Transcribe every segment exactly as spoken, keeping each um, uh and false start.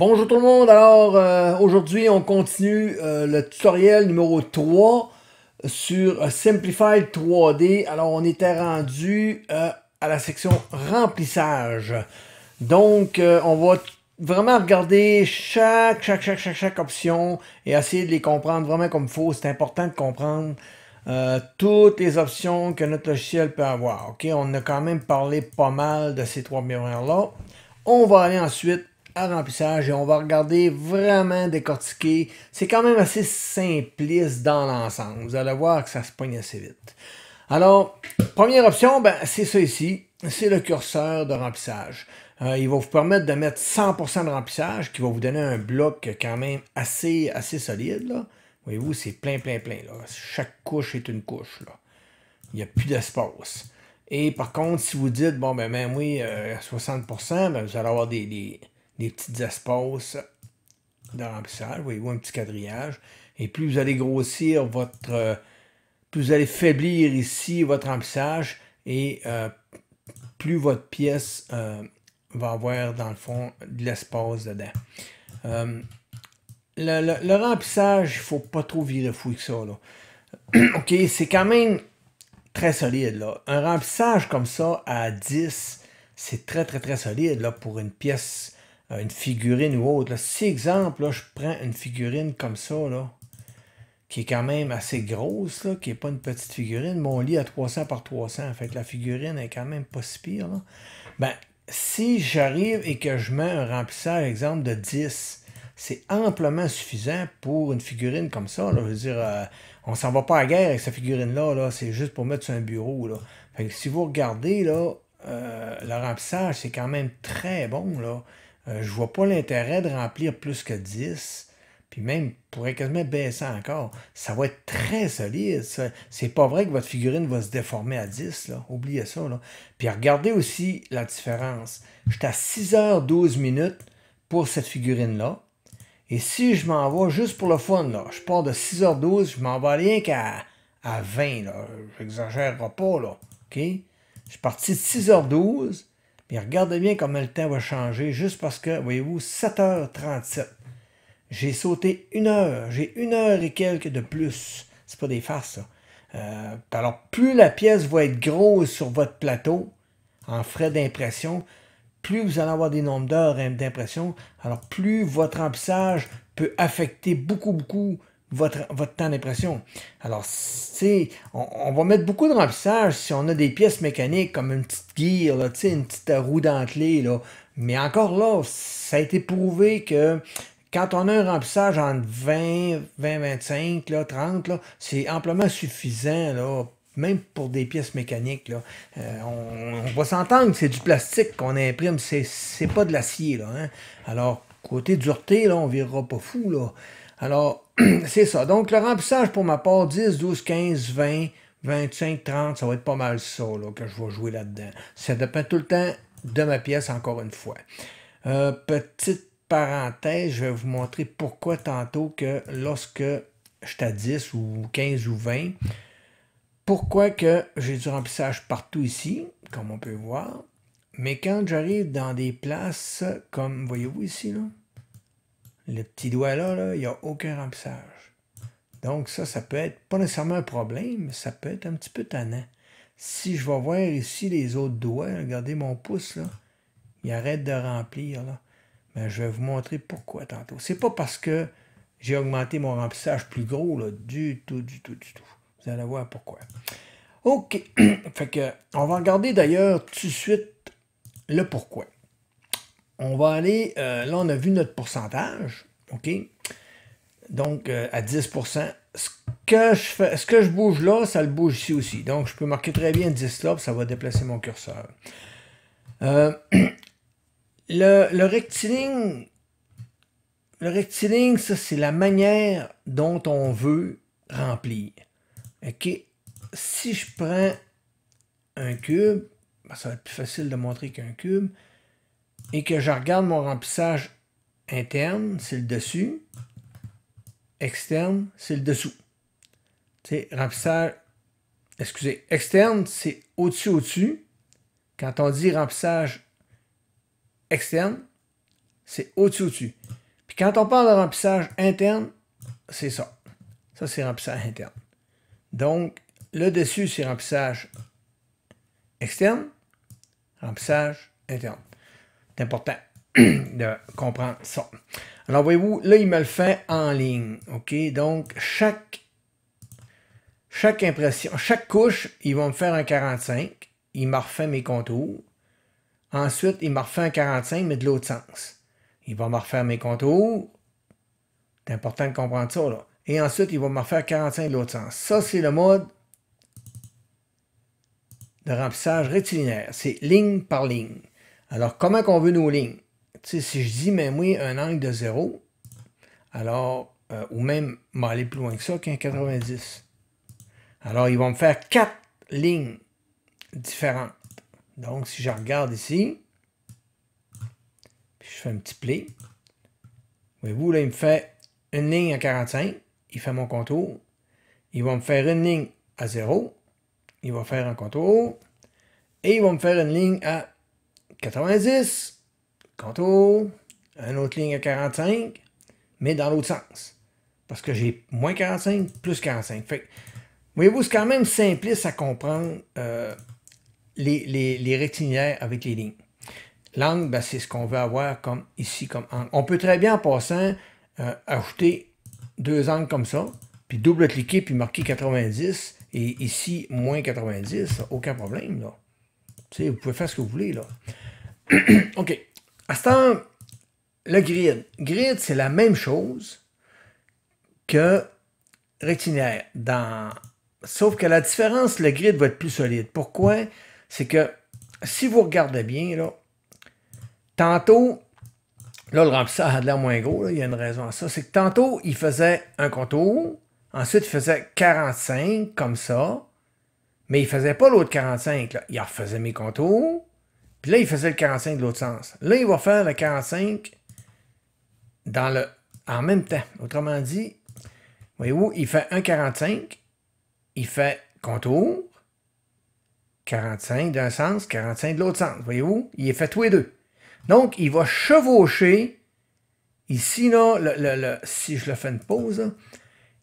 Bonjour tout le monde, alors euh, aujourd'hui on continue euh, le tutoriel numéro trois sur euh, Simplify trois D. Alors on était rendu euh, à la section remplissage. Donc euh, on va vraiment regarder chaque, chaque, chaque, chaque, chaque option et essayer de les comprendre vraiment comme il faut. C'est important de comprendre euh, toutes les options que notre logiciel peut avoir. Ok, on a quand même parlé pas mal de ces trois miroirs là. On va aller ensuite à remplissage et on va regarder vraiment décortiquer. C'est quand même assez simpliste dans l'ensemble. Vous allez voir que ça se pogne assez vite. Alors, première option, ben, c'est ça ici. C'est le curseur de remplissage. Euh, il va vous permettre de mettre cent pour cent de remplissage qui va vous donner un bloc quand même assez, assez solide. Voyez-vous, c'est plein, plein, plein. Là. Chaque couche est une couche. Là. Il n'y a plus d'espace. Et par contre, si vous dites, bon, ben, ben oui, euh, soixante pour cent, ben, vous allez avoir des... des des petits espaces de remplissage, voyez-vous, un petit quadrillage. Et plus vous allez grossir votre... Euh, plus vous allez faiblir ici votre remplissage et euh, plus votre pièce euh, va avoir, dans le fond, de l'espace dedans. Euh, le, le, le remplissage, il ne faut pas trop virer fou que ça, là. OK, c'est quand même très solide, là. Un remplissage comme ça, à dix, c'est très, très, très solide, là, pour une pièce... une figurine ou autre. Là. Si, exemple, là, je prends une figurine comme ça, là, qui est quand même assez grosse, là, qui n'est pas une petite figurine. Mon lit à trois cents par trois cents, fait que la figurine est quand même pas si pire. Là. Ben, si j'arrive et que je mets un remplissage, exemple, de dix, c'est amplement suffisant pour une figurine comme ça. Là. Je veux dire, euh, on s'en va pas à guerre avec cette figurine-là, là, c'est juste pour mettre sur un bureau. Là. Fait que si vous regardez, là, euh, le remplissage, c'est quand même très bon, là. Euh, je vois pas l'intérêt de remplir plus que dix. Puis même, pourrait quasiment baisser encore. Ça va être très solide. C'est pas vrai que votre figurine va se déformer à dix. Là. Oubliez ça. Là. Puis regardez aussi la différence. J'étais à six heures douze minutes pour cette figurine-là. Et si je m'en vais juste pour le fun, là, je pars de six heures douze, je m'en vais rien qu'à à vingt. J'exagérerai pas. Là. Okay? Je suis parti de six heures douze. Puis regardez bien comment le temps va changer, juste parce que, voyez-vous, sept heures trente-sept. J'ai sauté une heure. J'ai une heure et quelques de plus. C'est pas des farces, ça. Euh, alors, plus la pièce va être grosse sur votre plateau, en frais d'impression, plus vous allez avoir des nombres d'heures d'impression, alors plus votre remplissage peut affecter beaucoup, beaucoup votre, votre temps d'impression. Alors, c'est on, on va mettre beaucoup de remplissage si on a des pièces mécaniques comme une petite gear, là, une petite roue dentelée. Là. Mais encore là, ça a été prouvé que quand on a un remplissage entre vingt, vingt, vingt-cinq, là, trente, là, c'est amplement suffisant, là, même pour des pièces mécaniques. Là. Euh, on, on va s'entendre que c'est du plastique qu'on imprime, c'est pas de l'acier. Là, hein. Alors, côté dureté, là, on ne virera pas fou. Là. Alors, c'est ça. Donc, le remplissage, pour ma part, dix, douze, quinze, vingt, vingt-cinq, trente, ça va être pas mal ça là, que je vais jouer là-dedans. Ça dépend tout le temps de ma pièce, encore une fois. Euh, petite parenthèse, je vais vous montrer pourquoi tantôt que lorsque je suis à dix ou quinze ou vingt, pourquoi que j'ai du remplissage partout ici, comme on peut voir. Mais quand j'arrive dans des places comme, voyez-vous ici, là, le petit doigt là, là, il n'y a aucun remplissage. Donc ça, ça peut être pas nécessairement un problème, mais ça peut être un petit peu tannant. Si je vais voir ici les autres doigts, regardez mon pouce là, il arrête de remplir là. Mais je vais vous montrer pourquoi tantôt. C'est pas parce que j'ai augmenté mon remplissage plus gros là, du tout, du tout, du tout. Vous allez voir pourquoi. OK. Fait que, on va regarder d'ailleurs tout de suite le pourquoi. On va aller, euh, là on a vu notre pourcentage, OK? Donc euh, à dix pour cent. Ce que, je fais, ce que je bouge là, ça le bouge ici aussi. Donc je peux marquer très bien dix là, puis ça va déplacer mon curseur. Euh, le, le rectiligne, le rectiligne, ça c'est la manière dont on veut remplir. OK? Si je prends un cube, ben, ça va être plus facile de montrer qu'un cube, et que je regarde mon remplissage interne, c'est le dessus. Externe, c'est le dessous. Tu sais, remplissage... Excusez, externe, c'est au-dessus, au-dessus. Quand on dit remplissage externe, c'est au-dessus, au-dessus. Quand on parle de remplissage interne, c'est ça. Ça, c'est remplissage interne. Donc, le dessus, c'est remplissage externe, remplissage interne. C'est important de comprendre ça. Alors, voyez-vous, là, il me le fait en ligne. OK? Donc, chaque, chaque impression, chaque couche, ils vont me faire un quarante-cinq. Il me refait mes contours. Ensuite, il me refait un quarante-cinq, mais de l'autre sens. Il va me refaire mes contours. C'est important de comprendre ça, là. Et ensuite, il va me refaire quarante-cinq de l'autre sens. Ça, c'est le mode de remplissage rectilinéaire. C'est ligne par ligne. Alors, comment qu'on veut nos lignes? Tu sais, si je dis, mais oui, un angle de zéro, alors, euh, ou même m'aller plus loin que ça, qu'un quatre-vingt-dix. Alors, ils vont me faire quatre lignes différentes. Donc, si je regarde ici, puis je fais un petit play, voyez-vous, là, il me fait une ligne à quarante-cinq, il fait mon contour, il va me faire une ligne à zéro, il va faire un contour, et il va me faire une ligne à quatre-vingt-dix, contour, une autre ligne à quarante-cinq, mais dans l'autre sens. Parce que j'ai moins quarante-cinq, plus quarante-cinq. Fait, voyez-vous, c'est quand même simpliste à comprendre euh, les, les, les rectilinéaires avec les lignes. L'angle, ben, c'est ce qu'on veut avoir comme ici, comme angle. On peut très bien, en passant, euh, ajouter deux angles comme ça, puis double-cliquer, puis marquer quatre-vingt-dix, et ici, moins quatre-vingt-dix, aucun problème, là. Tu sais, vous pouvez faire ce que vous voulez, là. OK. À ce temps, le grid. Grid, c'est la même chose que rectilinéaire. Dans... Sauf que la différence, le grid va être plus solide. Pourquoi? C'est que, si vous regardez bien, là, tantôt, là, le remplissage a de l'air moins gros, là, il y a une raison à ça, c'est que tantôt, il faisait un contour, ensuite, il faisait quarante-cinq, comme ça, mais il ne faisait pas l'autre quarante-cinq. Là. Il refaisait mes contours. Puis là, il faisait le quarante-cinq de l'autre sens. Là, il va faire le quarante-cinq dans le, en même temps. Autrement dit, voyez-vous, il fait un quarante-cinq. Il fait contour. quarante-cinq d'un sens, quarante-cinq de l'autre sens. Voyez-vous, il est fait tous les deux. Donc, il va chevaucher. Ici, là, le, le, le, si je le fais une pause, là,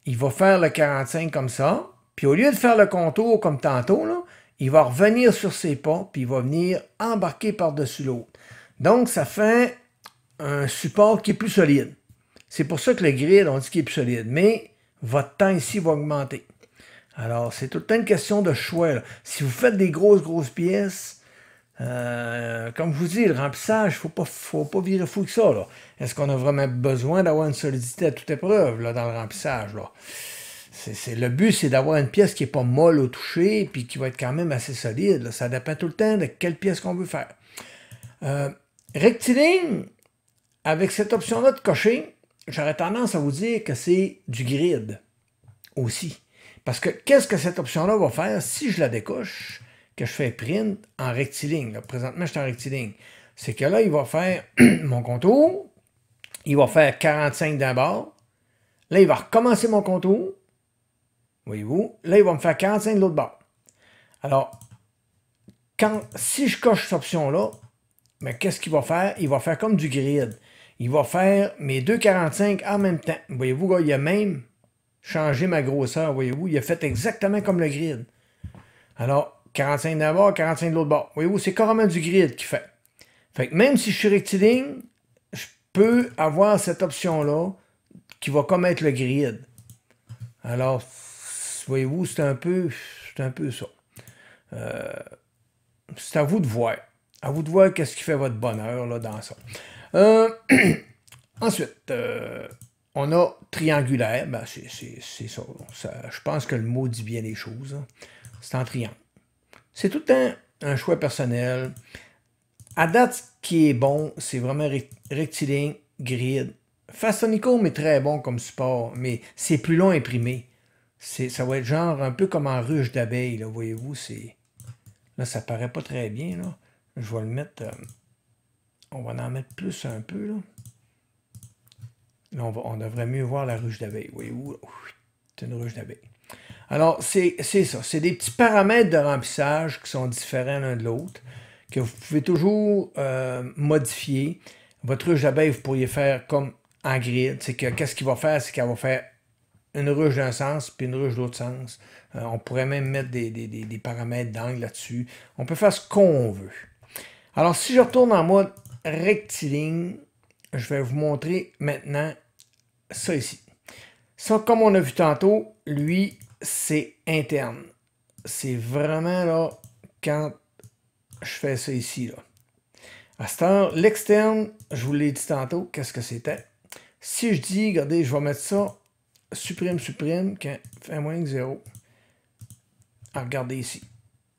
il va faire le quarante-cinq comme ça. Puis au lieu de faire le contour comme tantôt, là, il va revenir sur ses pas, puis il va venir embarquer par-dessus l'autre. Donc, ça fait un support qui est plus solide. C'est pour ça que le grid, on dit qu'il est plus solide. Mais votre temps ici va augmenter. Alors, c'est tout le temps une question de choix. Là. Si vous faites des grosses, grosses pièces, euh, comme je vous dis, le remplissage, il ne faut pas, faut pas virer fou que ça. Est-ce qu'on a vraiment besoin d'avoir une solidité à toute épreuve là, dans le remplissage là? C'est, c'est, le but, c'est d'avoir une pièce qui n'est pas molle au toucher puis qui va être quand même assez solide. Là. Ça dépend tout le temps de quelle pièce qu'on veut faire. Euh, rectiligne, avec cette option-là de cocher, j'aurais tendance à vous dire que c'est du grid aussi. Parce que qu'est-ce que cette option-là va faire si je la décoche, que je fais print en rectiligne? Là, présentement, je suis en rectiligne. C'est que là, il va faire mon contour, il va faire quarante-cinq d'un bord, là, il va recommencer mon contour. Voyez-vous, là, il va me faire quarante-cinq de l'autre bord. Alors, quand, si je coche cette option-là, mais qu'est-ce qu'il va faire? Il va faire comme du grid. Il va faire mes deux quarante-cinq en même temps. Voyez-vous, il a même changé ma grosseur. Voyez-vous, il a fait exactement comme le grid. Alors, quarante-cinq d'un bord, quarante-cinq de l'autre bord. Voyez-vous, c'est carrément du grid qu'il fait. Fait que même si je suis rectiligne, je peux avoir cette option-là qui va comme être le grid. Alors, voyez-vous, c'est un peu, c'est un peu ça. Euh, c'est à vous de voir. À vous de voir qu'est-ce qui fait votre bonheur là, dans ça. Euh, ensuite, euh, on a triangulaire. Ben, c'est, c'est, c'est ça, ça. Je pense que le mot dit bien les choses. Hein. C'est en triangle. C'est tout le temps un choix personnel. À date, ce qui est bon, c'est vraiment rectiligne, grid. Fastonico est très bon comme support, mais c'est plus long à imprimer. Ça va être genre un peu comme en ruche d'abeilles, là, voyez-vous, c'est... Là, ça paraît pas très bien, là. Je vais le mettre... Euh... On va en mettre plus un peu, là. Là, on, va... on devrait mieux voir la ruche d'abeilles, voyez-vous. C'est une ruche d'abeilles. Alors, c'est ça. C'est des petits paramètres de remplissage qui sont différents l'un de l'autre, que vous pouvez toujours euh, modifier. Votre ruche d'abeilles, vous pourriez faire comme en grid. C'est que qu'est-ce qu'il va faire, c'est qu'elle va faire une ruche d'un sens, puis une ruche de l'autre sens. Euh, on pourrait même mettre des, des, des, des paramètres d'angle là-dessus. On peut faire ce qu'on veut. Alors, si je retourne en mode rectiligne, je vais vous montrer maintenant ça ici. Ça, comme on a vu tantôt, lui, c'est interne. C'est vraiment là, quand je fais ça ici, là. À cette heure, l'externe, je vous l'ai dit tantôt, qu'est-ce que c'était? Si je dis, regardez, je vais mettre ça, supprime, supprime, quand fait moins que zéro. Ah, regardez ici,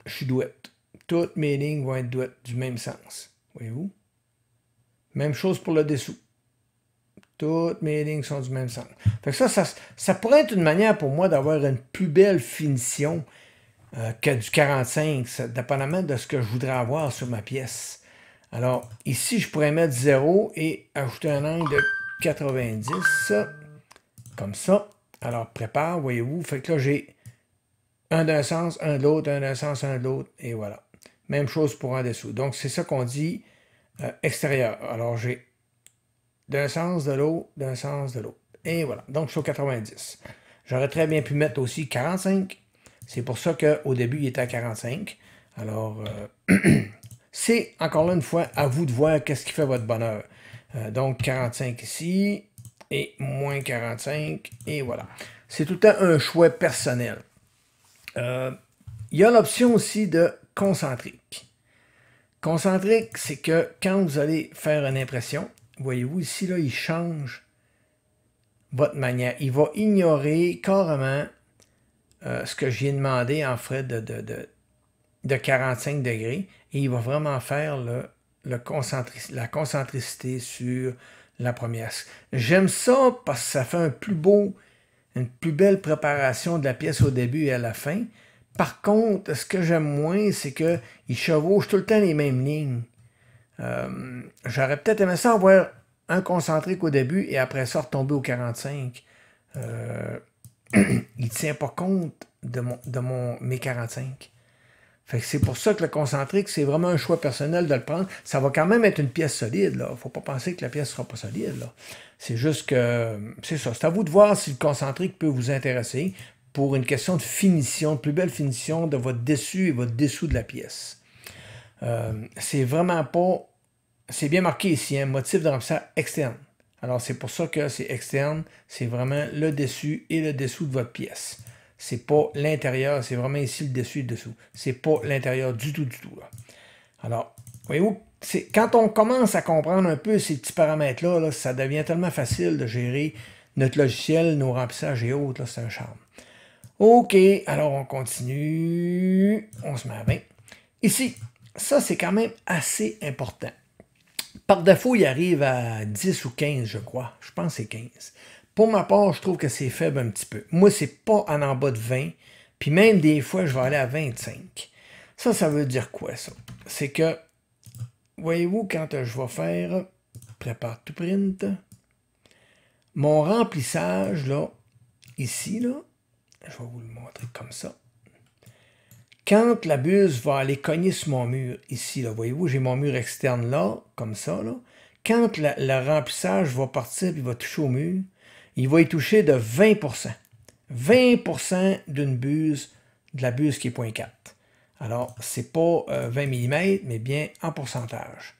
je suis douette. Toutes mes lignes vont être douettes du même sens. Voyez-vous? Même chose pour le dessous. Toutes mes lignes sont du même sens. Fait que ça, ça, ça pourrait être une manière pour moi d'avoir une plus belle finition euh, que du quarante-cinq, ça, dépendamment de ce que je voudrais avoir sur ma pièce. Alors, ici, je pourrais mettre zéro et ajouter un angle de quatre-vingt-dix, comme ça. Alors, prépare, voyez-vous. Fait que là, j'ai un d'un sens, un de l'autre, un d'un sens, un de l'autre, et voilà. Même chose pour en dessous. Donc, c'est ça qu'on dit euh, extérieur. Alors, j'ai d'un sens de l'autre, d'un sens de l'autre. Et voilà. Donc, je suis au quatre-vingt-dix. J'aurais très bien pu mettre aussi quarante-cinq. C'est pour ça qu'au début, il était à quarante-cinq. Alors... Euh, c'est, encore là une fois, à vous de voir qu'est-ce qui fait votre bonheur. Euh, donc, quarante-cinq ici, et moins quarante-cinq, et voilà. C'est tout le temps un choix personnel. Euh, il y a l'option aussi de concentrique. Concentrique, c'est que quand vous allez faire une impression, voyez-vous ici, là, il change votre manière. Il va ignorer carrément euh, ce que j'ai demandé en frais de... de, de de quarante-cinq degrés, et il va vraiment faire le, le concentric, la concentricité sur la première. J'aime ça parce que ça fait un plus beau, une plus belle préparation de la pièce au début et à la fin. Par contre, ce que j'aime moins, c'est qu'il chevauche tout le temps les mêmes lignes. Euh, J'aurais peut-être aimé ça avoir un concentrique au début et après ça retomber au quarante-cinq. Euh, il ne tient pas compte de, mon, de mon, mes quarante-cinq. Fait que c'est pour ça que le concentrique, c'est vraiment un choix personnel de le prendre. Ça va quand même être une pièce solide, là. Faut pas penser que la pièce sera pas solide, là. C'est juste que, c'est ça. C'est à vous de voir si le concentrique peut vous intéresser pour une question de finition, de plus belle finition de votre dessus et votre dessous de la pièce. Euh, c'est vraiment pas, c'est bien marqué ici, un hein, motif de remplissage externe. Alors, c'est pour ça que c'est externe. C'est vraiment le dessus et le dessous de votre pièce. C'est pas l'intérieur, c'est vraiment ici le dessus et le dessous. C'est pas l'intérieur du tout, du tout. Là. Alors, voyez-vous, quand on commence à comprendre un peu ces petits paramètres-là, là, ça devient tellement facile de gérer notre logiciel, nos remplissages et autres. C'est un charme. OK, alors on continue. On se met à vingt. Ici, ça, c'est quand même assez important. Par défaut, il arrive à dix ou quinze, je crois. Je pense que c'est quinze. Pour ma part, je trouve que c'est faible un petit peu. Moi, c'est pas en, en bas de vingt. Puis même des fois, je vais aller à vingt-cinq. Ça, ça veut dire quoi, ça? C'est que, voyez-vous, quand je vais faire prépare to print, mon remplissage, là, ici, là, je vais vous le montrer comme ça. Quand la buse va aller cogner sur mon mur, ici, là, voyez-vous, j'ai mon mur externe là, comme ça, là. Quand la, le remplissage va partir et va toucher au mur, il va y toucher de vingt pour cent. vingt pour cent d'une buse, de la buse qui est zéro virgule quatre. Alors, ce n'est pas euh, vingt millimètres, mais bien en pourcentage.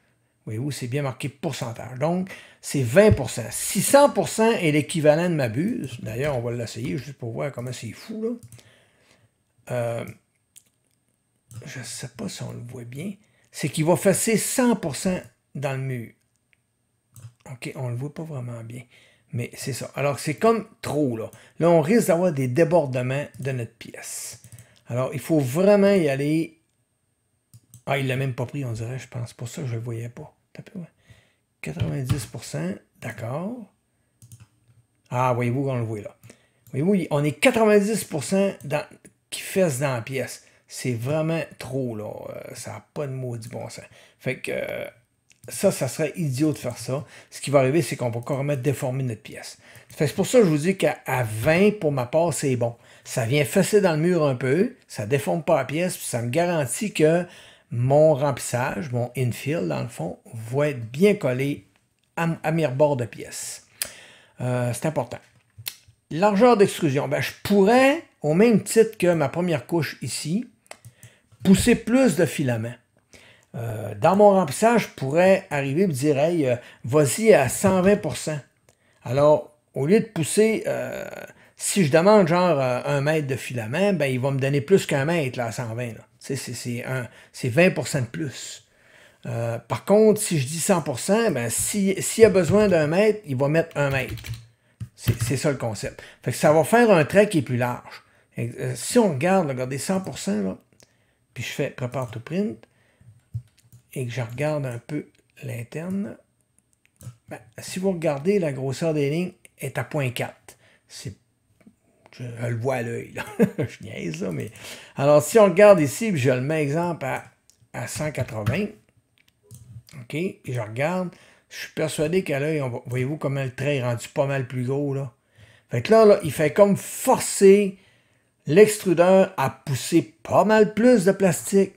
Voyez-vous, c'est bien marqué pourcentage. Donc, c'est vingt pour cent. Si cent pour cent est l'équivalent de ma buse, d'ailleurs, on va l'essayer juste pour voir comment c'est fou, là. Euh, je ne sais pas si on le voit bien. C'est qu'il va fesser cent pour cent dans le mur. OK, on ne le voit pas vraiment bien. Mais c'est ça. Alors, c'est comme trop, là. Là, on risque d'avoir des débordements de notre pièce. Alors, il faut vraiment y aller... Ah, il ne l'a même pas pris, on dirait, je pense. Pour ça, je ne le voyais pas. quatre-vingt-dix pour cent, d'accord. Ah, voyez-vous, on le voit, là. Voyez-vous, on est quatre-vingt-dix pour cent dans... qui fesse dans la pièce. C'est vraiment trop, là. Euh, ça n'a pas de maudit bon sens. Fait que... Euh... Ça, ça serait idiot de faire ça. Ce qui va arriver, c'est qu'on va carrément déformer notre pièce. C'est pour ça que je vous dis qu'à vingt, pour ma part, c'est bon. Ça vient fesser dans le mur un peu, ça ne déforme pas la pièce, puis ça me garantit que mon remplissage, mon infill, dans le fond, va être bien collé à, à mes rebords de pièce. Euh, c'est important. Largeur d'extrusion. Ben, je pourrais, au même titre que ma première couche ici, pousser plus de filaments. Euh, dans mon remplissage, je pourrais arriver et me dire, hey, euh, vas-y à cent vingt pour cent. Alors, au lieu de pousser, euh, si je demande genre euh, un mètre de filament, ben, il va me donner plus qu'un mètre là, à cent vingt. C'est vingt pour cent de plus. Euh, par contre, si je dis cent pour cent, ben, s'il si y a besoin d'un mètre, il va mettre un mètre. C'est ça le concept. Fait que ça va faire un trait qui est plus large. Et, euh, si on regarde, regardez cent pour cent, là, puis je fais prépare to print, et que je regarde un peu l'interne, ben, si vous regardez, la grosseur des lignes est à zéro point quatre. Je, je le vois à l'œil. Je niaise, là, mais... Alors, si on regarde ici, puis je le mets, exemple, à, à cent quatre-vingts, OK, et je regarde, je suis persuadé qu'à l'œil, va... voyez-vous comment le trait est rendu pas mal plus gros, là. Fait que là, là il fait comme forcer l'extrudeur à pousser pas mal plus de plastique.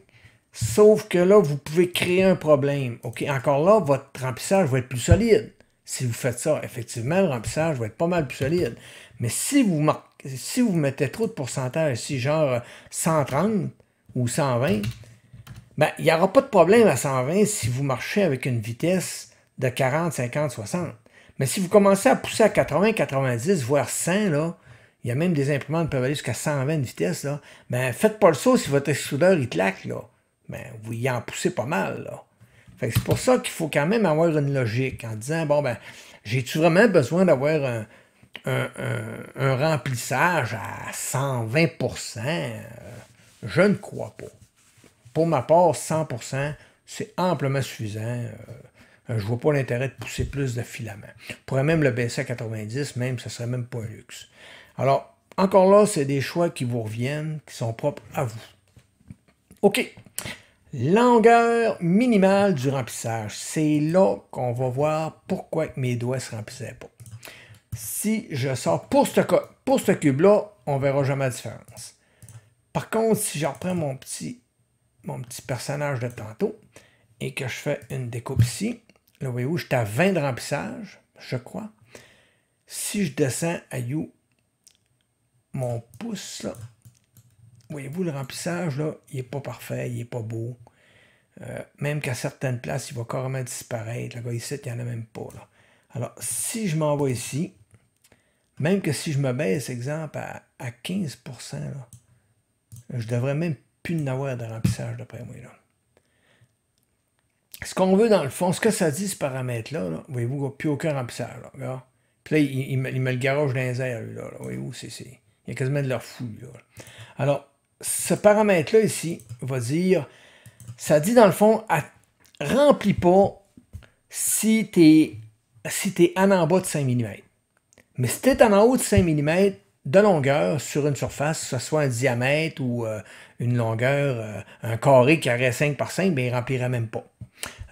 Sauf que là, vous pouvez créer un problème. OK, encore là, votre remplissage va être plus solide. Si vous faites ça, effectivement, le remplissage va être pas mal plus solide. Mais si vous, marquez, si vous mettez trop de pourcentage, si genre cent trente ou cent vingt, ben, il n'y aura pas de problème à cent vingt si vous marchez avec une vitesse de quarante, cinquante, soixante. Mais si vous commencez à pousser à quatre-vingts, quatre-vingt-dix, voire cent, là, il y a même des imprimantes qui peuvent aller jusqu'à cent vingt de vitesse, là, ben, faites pas le saut si votre extrudeur, il claque, là. Ben, vous y en poussez pas mal, là. Fait c'est pour ça qu'il faut quand même avoir une logique, en disant, bon, ben, j'ai-tu vraiment besoin d'avoir un, un, un, un remplissage à cent vingt pour cent? Je ne crois pas. Pour ma part, cent pour cent, c'est amplement suffisant. Je ne vois pas l'intérêt de pousser plus de filaments. Je pourrais même le baisser à quatre-vingt-dix, même, ce ne serait même pas un luxe. Alors, encore là, c'est des choix qui vous reviennent, qui sont propres à vous. OK. Longueur minimale du remplissage. C'est là qu'on va voir pourquoi mes doigts ne se remplissaient pas. Si je sors pour ce, pour ce cube-là, on ne verra jamais la différence. Par contre, si je reprends mon petit, mon petit personnage de tantôt et que je fais une découpe ici, là, voyez-vous, je suis à vingt de remplissage, je crois. Si je descends à You, mon pouce, là, voyez-vous, le remplissage, là, il n'est pas parfait, il n'est pas beau. Euh, même qu'à certaines places, il va carrément disparaître. Là, ici, il n'y en a même pas. Là. Alors, si je m'en vais ici, même que si je me baisse, exemple, à, à quinze pour cent, là, je devrais même plus n'avoir de remplissage, d'après moi. Là. Ce qu'on veut, dans le fond, ce que ça dit, ce paramètre-là, là, voyez-vous, il n'y a plus aucun remplissage. Là, là. Puis là, il, il, me, il me le garoche dans les airs, lui, là, là. Voyez-vous, c'est, c'est, il y a quasiment de leur fou, là. Alors, ce paramètre-là ici va dire, ça dit dans le fond, à, remplis pas si tu es si tu es en, en bas de cinq millimètres. Mais si tu es en, en haut de cinq millimètres de longueur sur une surface, que ce soit un diamètre ou euh, une longueur, euh, un carré qui aurait cinq par cinq, bien, il ne remplira même pas.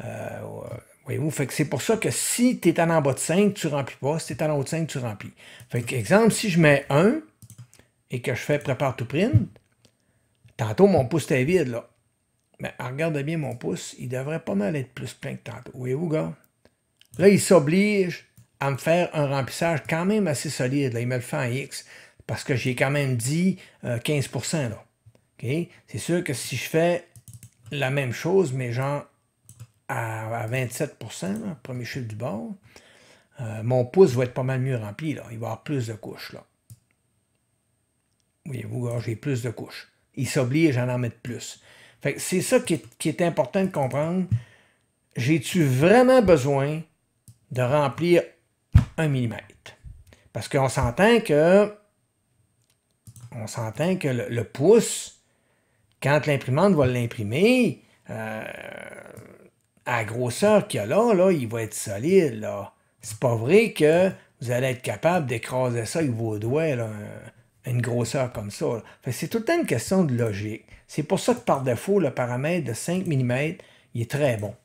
Euh, Voyez-vous, c'est pour ça que si tu es en, en bas de cinq, tu ne remplis pas. Si tu es en, en haut de cinq, tu remplis. Fait que, exemple, si je mets un et que je fais prépare to print, tantôt, mon pouce était vide, là. Mais ben, regarde bien mon pouce, il devrait pas mal être plus plein que tantôt. Voyez-vous, gars? Là, il s'oblige à me faire un remplissage quand même assez solide. Là, il me le fait en X, parce que j'ai quand même dit euh, quinze pour cent, là. Okay? C'est sûr que si je fais la même chose, mais genre à, à vingt-sept pour cent, là, premier chiffre du bord, euh, mon pouce va être pas mal mieux rempli, là. Il va avoir plus de couches, là. Voyez-vous, gars, j'ai plus de couches. Il s'oblige à en mettre plus. C'est ça qui est, qui est important de comprendre. J'ai-tu vraiment besoin de remplir un millimètre? Parce qu'on s'entend que on s'entend que le, le pouce, quand l'imprimante va l'imprimer, euh, à la grosseur qu'il y a là, là, il va être solide. C'est pas vrai que vous allez être capable d'écraser ça avec vos doigts, là, une grosseur comme ça. C'est tout le temps une question de logique. C'est pour ça que par défaut, le paramètre de cinq millimètres, il est très bon.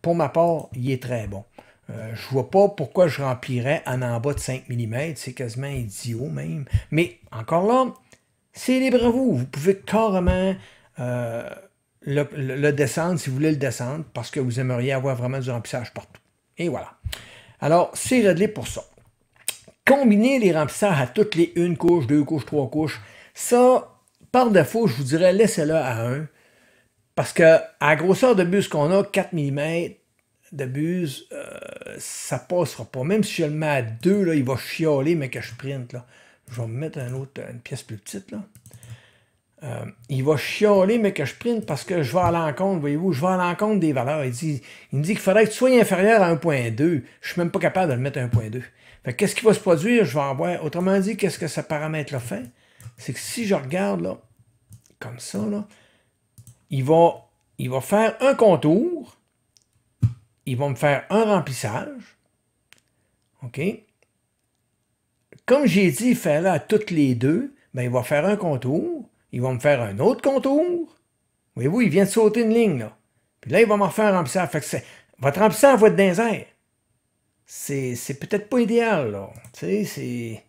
Pour ma part, il est très bon. Euh, je ne vois pas pourquoi je remplirais en en bas de cinq millimètres. C'est quasiment idiot même. Mais encore là, c'est libre à vous. Vous pouvez carrément euh, le, le, le descendre si vous voulez le descendre parce que vous aimeriez avoir vraiment du remplissage partout. Et voilà. Alors, c'est réglé pour ça. Combiner les remplissages à toutes les une couche, deux couches, trois couches, ça, par défaut, je vous dirais, laissez-le à un. Parce que à la grosseur de buse qu'on a, quatre millimètres de buse, euh, ça passera pas. Même si je le mets à deux, là, il va chialer, mais que je printe. Là. Je vais me mettre un autre, une pièce plus petite. Là. Euh, il va chialer, mais que je printe parce que je vais à l'encontre, voyez-vous, je vais à l'encontre des valeurs. Il, dit, il me dit qu'il faudrait que tu sois inférieur à un virgule deux. Je ne suis même pas capable de le mettre à un virgule deux. Qu'est-ce qui va se produire? Je vais en voir. Autrement dit, qu'est-ce que ce paramètre-là fait? C'est que si je regarde là, comme ça, là, il va, il va faire un contour. Il va me faire un remplissage. OK? Comme j'ai dit, il fait là toutes les deux. Bien, il va faire un contour. Il va me faire un autre contour. Voyez-vous, il vient de sauter une ligne, là. Puis là, il va me refaire un remplissage. Fait que votre remplissage va être dans les airs. C'est peut-être pas idéal, là. Tu sais, c'est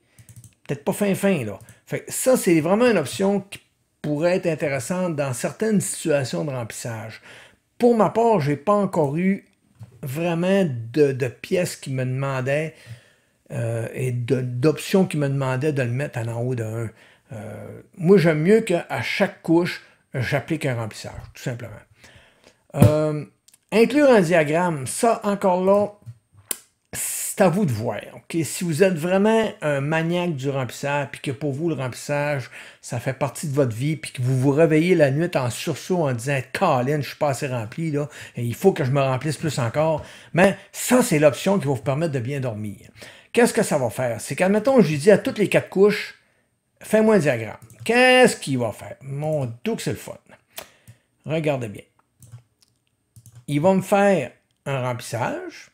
peut-être pas fin-fin, là. Fait que ça, c'est vraiment une option qui pourrait être intéressante dans certaines situations de remplissage. Pour ma part, je n'ai pas encore eu vraiment de, de pièces qui me demandaient euh, et d'options qui me demandaient de le mettre en haut de un. Euh, moi, j'aime mieux qu'à chaque couche, j'applique un remplissage, tout simplement. Euh, inclure un diagramme, ça, encore là, c'est à vous de voir. Okay? Si vous êtes vraiment un maniaque du remplissage, puis que pour vous, le remplissage, ça fait partie de votre vie, puis que vous vous réveillez la nuit en sursaut en disant « Caline, je suis pas assez rempli, là, et il faut que je me remplisse plus encore. » Mais ça, c'est l'option qui va vous permettre de bien dormir. Qu'est-ce que ça va faire? C'est qu'admettons, je lui dis à toutes les quatre couches, « Fais-moi un diagramme. » Qu'est-ce qu'il va faire? Mon doux, c'est le fun. Regardez bien. Il va me faire un remplissage.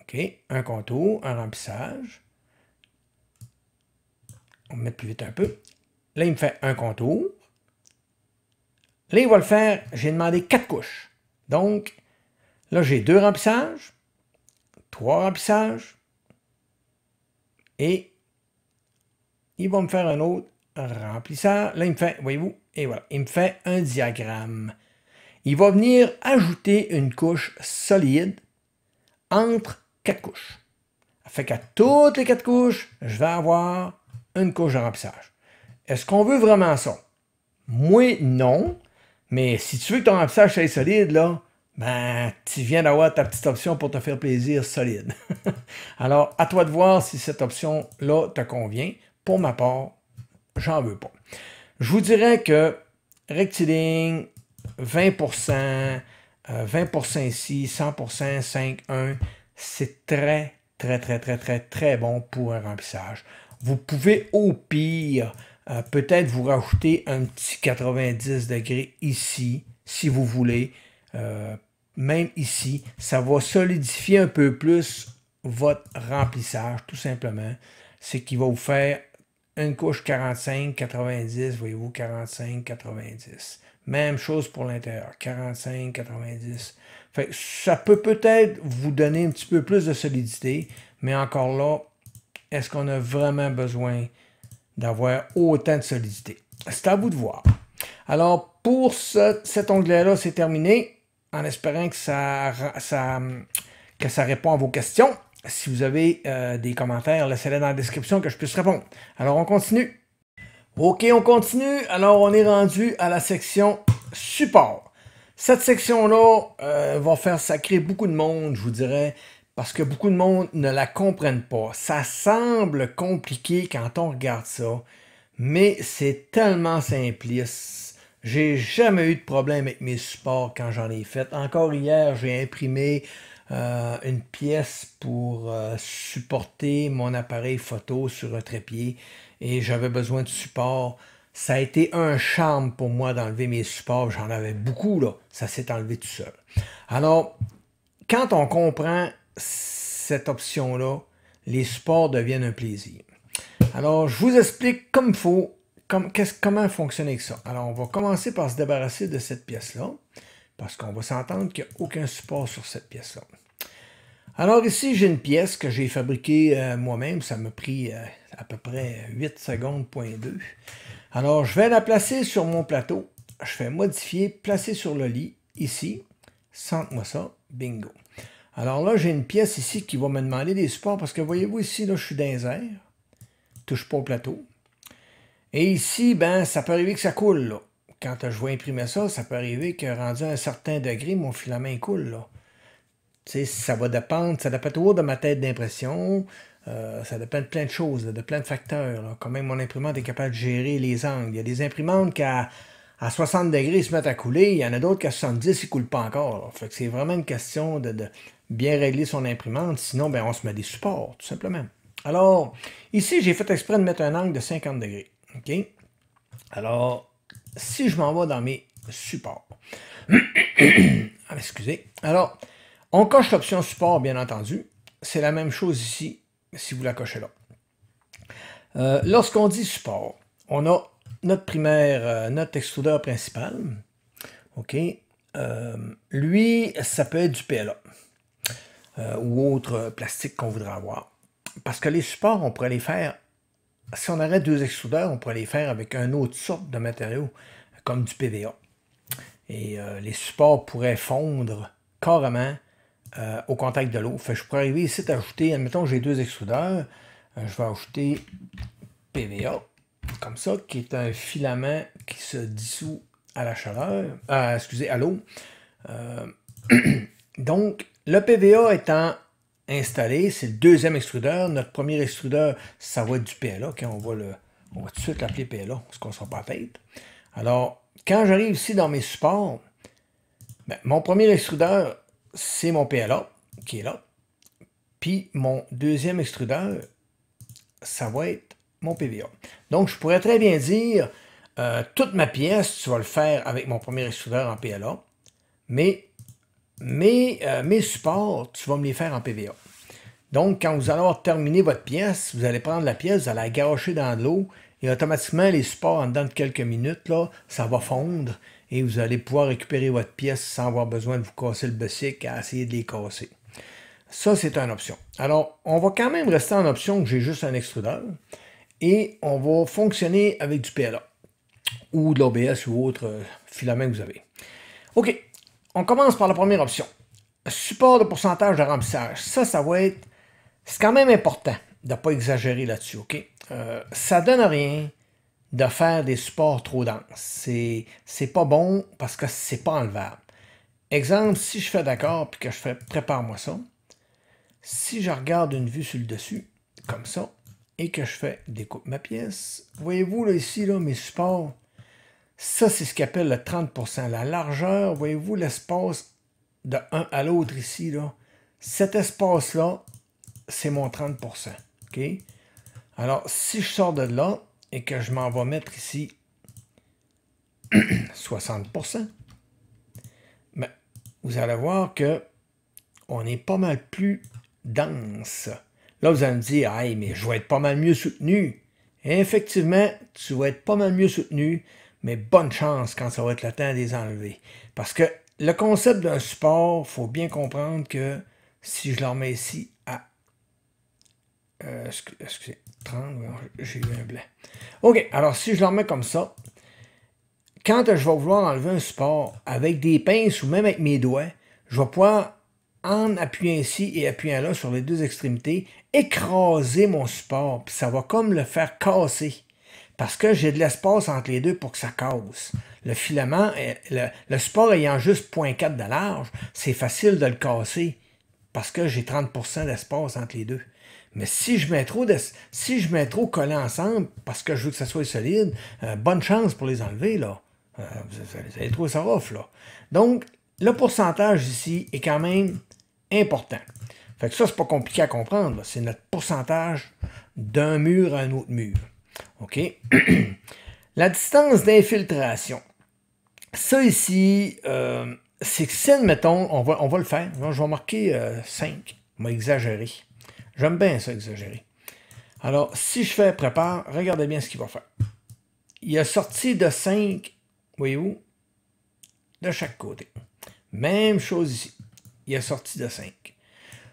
Okay. Un contour, un remplissage. On va mettre plus vite un peu. Là, il me fait un contour. Là, il va le faire, j'ai demandé quatre couches. Donc, là, j'ai deux remplissages, trois remplissages, et il va me faire un autre remplissage. Là, il me fait, voyez-vous, et voilà, il me fait un diagramme. Il va venir ajouter une couche solide entre quatre couches. Ça fait qu'à toutes les quatre couches, je vais avoir une couche de remplissage. Est-ce qu'on veut vraiment ça? Moi, non. Mais si tu veux que ton remplissage soit solide, là, ben, tu viens d'avoir ta petite option pour te faire plaisir solide. Alors, à toi de voir si cette option-là te convient. Pour ma part, j'en veux pas. Je vous dirais que rectiligne, vingt pour cent, vingt pour cent ici, cent pour cent, cinq, un, c'est très, très, très, très, très, très bon pour un remplissage. Vous pouvez au pire, euh, peut-être vous rajouter un petit quatre-vingt-dix degrés ici, si vous voulez. Euh, même ici, ça va solidifier un peu plus votre remplissage, tout simplement. C'est qu'il va vous faire une couche quarante-cinq, quatre-vingt-dix, voyez-vous, quarante-cinq, quatre-vingt-dix. Même chose pour l'intérieur, quarante-cinq, quatre-vingt-dix. Fait que ça peut peut-être vous donner un petit peu plus de solidité, mais encore là, est-ce qu'on a vraiment besoin d'avoir autant de solidité? C'est à vous de voir. Alors, pour ce, cet onglet-là, c'est terminé, en espérant que ça, ça, que ça répond à vos questions. Si vous avez euh, des commentaires, laissez-les dans la description que je puisse répondre. Alors, on continue. OK, on continue. Alors, on est rendu à la section support. Cette section-là euh, va faire sacrer beaucoup de monde, je vous dirais, parce que beaucoup de monde ne la comprennent pas. Ça semble compliqué quand on regarde ça, mais c'est tellement simpliste. J'ai jamais eu de problème avec mes supports quand j'en ai fait. Encore hier, j'ai imprimé euh, une pièce pour euh, supporter mon appareil photo sur un trépied. Et j'avais besoin de support. Ça a été un charme pour moi d'enlever mes supports. J'en avais beaucoup, là. Ça s'est enlevé tout seul. Alors, quand on comprend cette option-là, les supports deviennent un plaisir. Alors, je vous explique comme il faut, comme, comment fonctionner avec ça. Alors, on va commencer par se débarrasser de cette pièce-là, parce qu'on va s'entendre qu'il n'y a aucun support sur cette pièce-là. Alors ici, j'ai une pièce que j'ai fabriquée euh, moi-même. Ça m'a pris euh, à peu près huit secondes point deux. Alors, je vais la placer sur mon plateau. Je vais modifier, placer sur le lit, ici. Sente-moi ça, bingo. Alors là, j'ai une pièce ici qui va me demander des supports parce que voyez-vous ici, là, je suis dans les airs. touche pas au plateau. Et ici, ben, ça peut arriver que ça coule, là. Quand je vais imprimer ça, ça peut arriver que rendu à un certain degré, mon filament coule, là. Tu sais, ça va dépendre, ça dépend toujours de ma tête d'impression, euh, ça dépend de plein de choses, de plein de facteurs, là. Quand même, mon imprimante est capable de gérer les angles. Il y a des imprimantes qui, à, à soixante degrés, ils se mettent à couler, il y en a d'autres qu'à soixante-dix, ils ne coulent pas encore, là. Fait que c'est vraiment une question de, de bien régler son imprimante, sinon, ben, on se met des supports, tout simplement. Alors, ici, j'ai fait exprès de mettre un angle de cinquante degrés. OK? Alors, si je m'en vais dans mes supports. Ah, excusez. Alors, on coche l'option support, bien entendu. C'est la même chose ici, si vous la cochez là. Euh, lorsqu'on dit support, on a notre primaire, euh, notre extrudeur principal. OK? Euh, lui, ça peut être du P L A euh, ou autre plastique qu'on voudrait avoir. Parce que les supports, on pourrait les faire, si on aurait deux extrudeurs, on pourrait les faire avec une autre sorte de matériau, comme du P V A. Et euh, les supports pourraient fondre carrément euh, au contact de l'eau. Fait que je pourrais arriver ici à ajouter, admettons j'ai deux extrudeurs, euh, je vais ajouter P V A, comme ça, qui est un filament qui se dissout à la chaleur, euh, excusez, à l'eau. Euh, donc, le P V A étant installé, c'est le deuxième extrudeur. Notre premier extrudeur, ça va être du P L A. Okay, on, va le, on va tout de suite l'appeler P L A, parce qu'on ne sera pas à tête. Alors, quand j'arrive ici dans mes supports, ben, mon premier extrudeur, c'est mon P L A qui est là. Puis, mon deuxième extrudeur, ça va être mon P V A. Donc, je pourrais très bien dire, euh, toute ma pièce, tu vas le faire avec mon premier extrudeur en P L A, mais Mais euh, mes supports, tu vas me les faire en P V A. Donc, quand vous allez avoir terminé votre pièce, vous allez prendre la pièce, vous allez la garocher dans de l'eau, et automatiquement, les supports, en dedans de quelques minutes, là, ça va fondre, et vous allez pouvoir récupérer votre pièce sans avoir besoin de vous casser le bessic à essayer de les casser. Ça, c'est une option. Alors, on va quand même rester en option que j'ai juste un extrudeur, et on va fonctionner avec du P L A, ou de l'O B S ou autre filament que vous avez. OK. On commence par la première option. Support de pourcentage de remplissage. Ça, ça va être... C'est quand même important de ne pas exagérer là-dessus, OK? Euh, ça ne donne rien de faire des supports trop denses. C'est pas bon parce que c'est pas enlevable. Exemple, si je fais d'accord puis que je fais « Prépare-moi ça », si je regarde une vue sur le dessus, comme ça, et que je fais « Découpe ma pièce », voyez-vous, là, ici, là, mes supports, ça, c'est ce qu'appelle le trente pour cent. La largeur, voyez-vous, l'espace de un à l'autre ici, là. Cet espace-là, c'est mon trente pour cent. OK? Alors, si je sors de là et que je m'en vais mettre ici soixante pour cent, ben, vous allez voir que on est pas mal plus dense. Là, vous allez me dire, « Hey, mais je vais être pas mal mieux soutenu. » Effectivement, tu vas être pas mal mieux soutenu. Mais bonne chance quand ça va être le temps de les enlever. Parce que le concept d'un support, il faut bien comprendre que si je le remets ici à... Euh, excusez, trente, j'ai eu un blanc. OK, alors si je le remets comme ça, quand je vais vouloir enlever un support avec des pinces ou même avec mes doigts, je vais pouvoir, en appuyant ici et appuyant là sur les deux extrémités, écraser mon support. Puis ça va comme le faire casser. Parce que j'ai de l'espace entre les deux pour que ça casse. Le filament, le, le support ayant juste zéro virgule quatre de large, c'est facile de le casser parce que j'ai trente pour cent d'espace entre les deux. Mais si je mets trop de, si je mets trop collé ensemble parce que je veux que ça soit solide, euh, bonne chance pour les enlever, là. Euh, vous allez trouver ça rough, là. Donc, le pourcentage ici est quand même important. Fait que ça, c'est pas compliqué à comprendre. C'est notre pourcentage d'un mur à un autre mur. OK. La distance d'infiltration. Ça ici, euh, c'est que si, admettons, on va, on va le faire. Donc, je vais marquer euh, cinq. On va exagérer. J'aime bien ça, exagérer. Alors, si je fais prépare, regardez bien ce qu'il va faire. Il a sorti de cinq, voyez-vous, de chaque côté. Même chose ici. Il a sorti de cinq.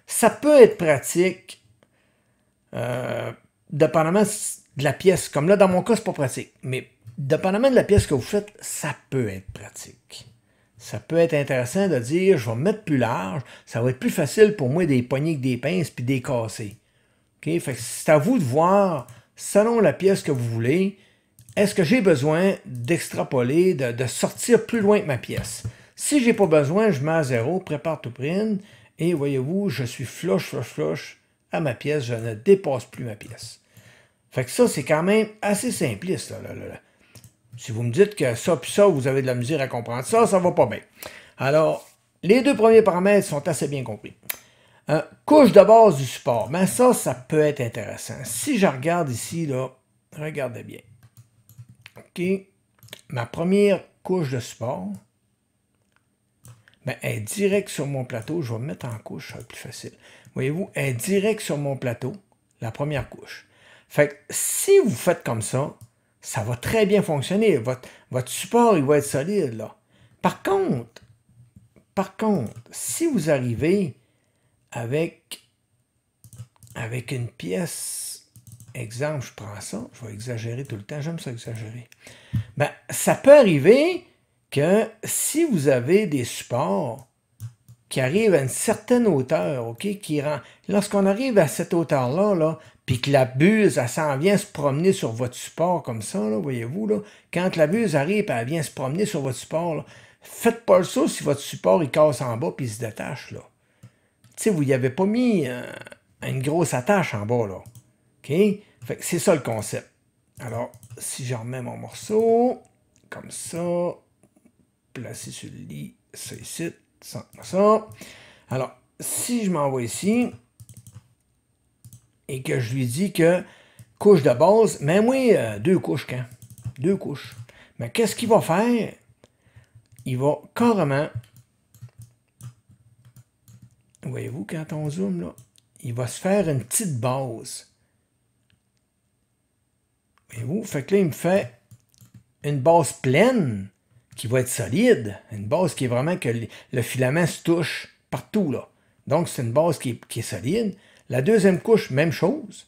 Ça peut être pratique, euh, dépendamment de la pièce, comme là, dans mon cas, c'est pas pratique. Mais, dépendamment de la pièce que vous faites, ça peut être pratique. Ça peut être intéressant de dire, je vais me mettre plus large, ça va être plus facile pour moi des pogner que des pinces puis des casser. OK? Fait que c'est à vous de voir selon la pièce que vous voulez, est-ce que j'ai besoin d'extrapoler, de, de sortir plus loin que ma pièce? Si je n'ai pas besoin, je mets à zéro, prépare tout print, et voyez-vous, je suis flush, flush, flush à ma pièce, je ne dépasse plus ma pièce. Fait que ça, c'est quand même assez simpliste. Là, là, là, là. Si vous me dites que ça puis ça, vous avez de la misère à comprendre ça, ça ne va pas bien. Alors, les deux premiers paramètres sont assez bien compris. Euh, couche de base du support. Mais ça, ça peut être intéressant. Si je regarde ici, là, regardez bien. OK. Ma première couche de support, ben, elle est directe sur mon plateau. Je vais me mettre en couche, ça va être plus facile. Voyez-vous, elle est directe sur mon plateau, la première couche. Fait que si vous faites comme ça, ça va très bien fonctionner. Votre, votre support, il va être solide, là. Par contre, par contre, si vous arrivez avec, avec une pièce, exemple, je prends ça, je vais exagérer tout le temps, j'aime ça exagérer. Ben, ça peut arriver que si vous avez des supports qui arrivent à une certaine hauteur, ok, qui rend, lorsqu'on arrive à cette hauteur-là, là, puis que la buse, elle s'en vient se promener sur votre support comme ça, voyez-vous, là, quand la buse arrive et elle vient se promener sur votre support, là, faites pas le saut si votre support il casse en bas et il se détache. Là. T'sais, vous n'y avez pas mis euh, une grosse attache en bas. Là. Okay? C'est ça le concept. Alors, si je remets mon morceau, comme ça, placé sur le lit, ça ici, ça, ça. Alors, si je m'envoie ici, et que je lui dis que couche de base, mais oui, euh, deux couches quand? Deux couches. Mais qu'est-ce qu'il va faire? Il va carrément, voyez-vous quand on zoome là, il va se faire une petite base. Voyez-vous, fait que là, il me fait une base pleine qui va être solide. Une base qui est vraiment que le filament se touche partout là. Donc, c'est une base qui est, qui est solide. La deuxième couche, même chose.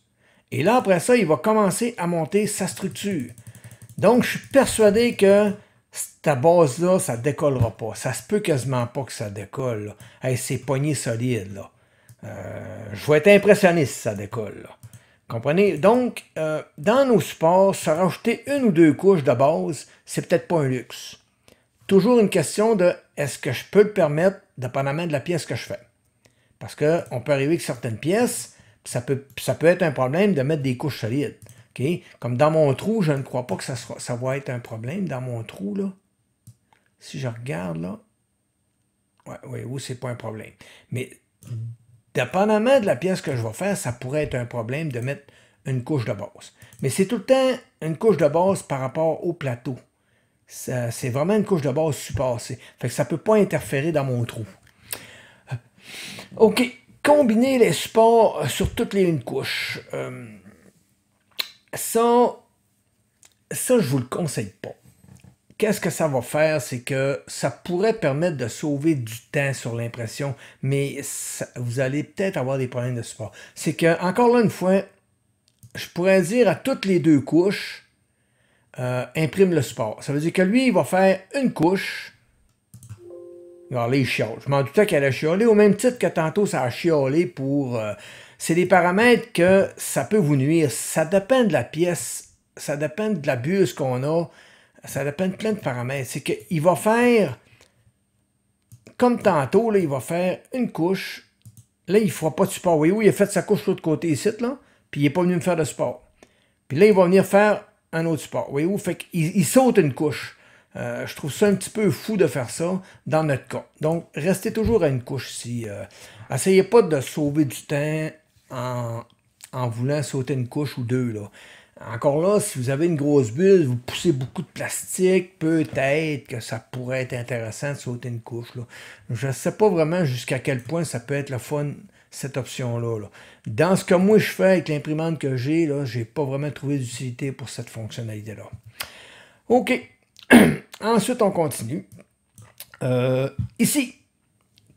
Et là, après ça, il va commencer à monter sa structure. Donc, je suis persuadé que cette base-là, ça ne décollera pas. Ça se peut quasiment pas que ça décolle. Hey, c'est pogné solide, là. Euh, je vais être impressionné si ça décolle, là. Comprenez? Donc, euh, dans nos supports, se rajouter une ou deux couches de base, c'est peut-être pas un luxe. Toujours une question de est-ce que je peux le permettre, dépendamment de la pièce que je fais. Parce qu'on peut arriver avec certaines pièces, ça peut, ça peut être un problème de mettre des couches solides. Okay? Comme dans mon trou, je ne crois pas que ça, sera, ça va être un problème. Dans mon trou, là, si je regarde, là, ouais, voyez-vous, c'est pas un problème. Mais, dépendamment de la pièce que je vais faire, ça pourrait être un problème de mettre une couche de base. Mais c'est tout le temps une couche de base par rapport au plateau. C'est vraiment une couche de base support. Fait que ça ne peut pas interférer dans mon trou. OK. Combiner les supports sur toutes les une couche. Euh, ça, ça, je ne vous le conseille pas. Qu'est-ce que ça va faire? C'est que ça pourrait permettre de sauver du temps sur l'impression, mais ça, vous allez peut-être avoir des problèmes de support. C'est que, encore là une fois, je pourrais dire à toutes les deux couches, euh, imprime le support. Ça veut dire que lui, il va faire une couche. Alors là, il chiale. Je m'en doutais qu'elle a chialé, au même titre que tantôt, ça a chialé pour... Euh, c'est des paramètres que ça peut vous nuire. Ça dépend de la pièce, ça dépend de la buse qu'on a, ça dépend de plein de paramètres. C'est qu'il va faire, comme tantôt, là, il va faire une couche. Là, il ne fera pas de support. Vous voyez où il a fait sa couche de l'autre côté ici, là, puis il n'est pas venu me faire de support. Puis là, il va venir faire un autre support. Vous voyez où? Fait qu'il il saute une couche. Euh, je trouve ça un petit peu fou de faire ça dans notre cas. Donc, restez toujours à une couche ici. Euh, essayez pas de sauver du temps en, en voulant sauter une couche ou deux. Là. Encore là, si vous avez une grosse buse, vous poussez beaucoup de plastique, peut-être que ça pourrait être intéressant de sauter une couche. Là. Je ne sais pas vraiment jusqu'à quel point ça peut être le fun, cette option-là. Là. Dans ce que moi je fais avec l'imprimante que j'ai, je n'ai pas vraiment trouvé d'utilité pour cette fonctionnalité-là. OK. Ensuite, on continue. Euh, ici,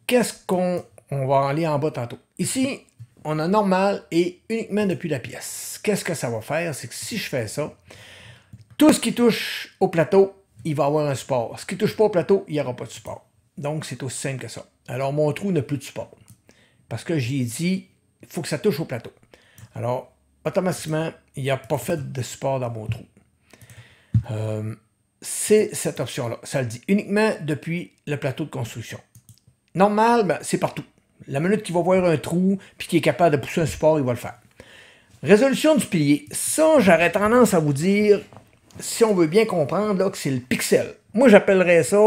qu'est-ce qu'on on va aller en bas tantôt? Ici, on a normal et uniquement depuis la pièce. Qu'est-ce que ça va faire? C'est que si je fais ça, tout ce qui touche au plateau, il va avoir un support. Ce qui ne touche pas au plateau, il n'y aura pas de support. Donc, c'est aussi simple que ça. Alors, mon trou n'a plus de support. Parce que j'ai dit, il faut que ça touche au plateau. Alors, automatiquement, il n'a pas fait de support dans mon trou. Euh, c'est cette option-là. Ça le dit uniquement depuis le plateau de construction. Normal, ben, c'est partout. La minute qu'il va voir un trou puis qu'il est capable de pousser un support, il va le faire. Résolution du pilier. Ça, j'aurais tendance à vous dire, si on veut bien comprendre, là, que c'est le pixel. Moi, j'appellerais ça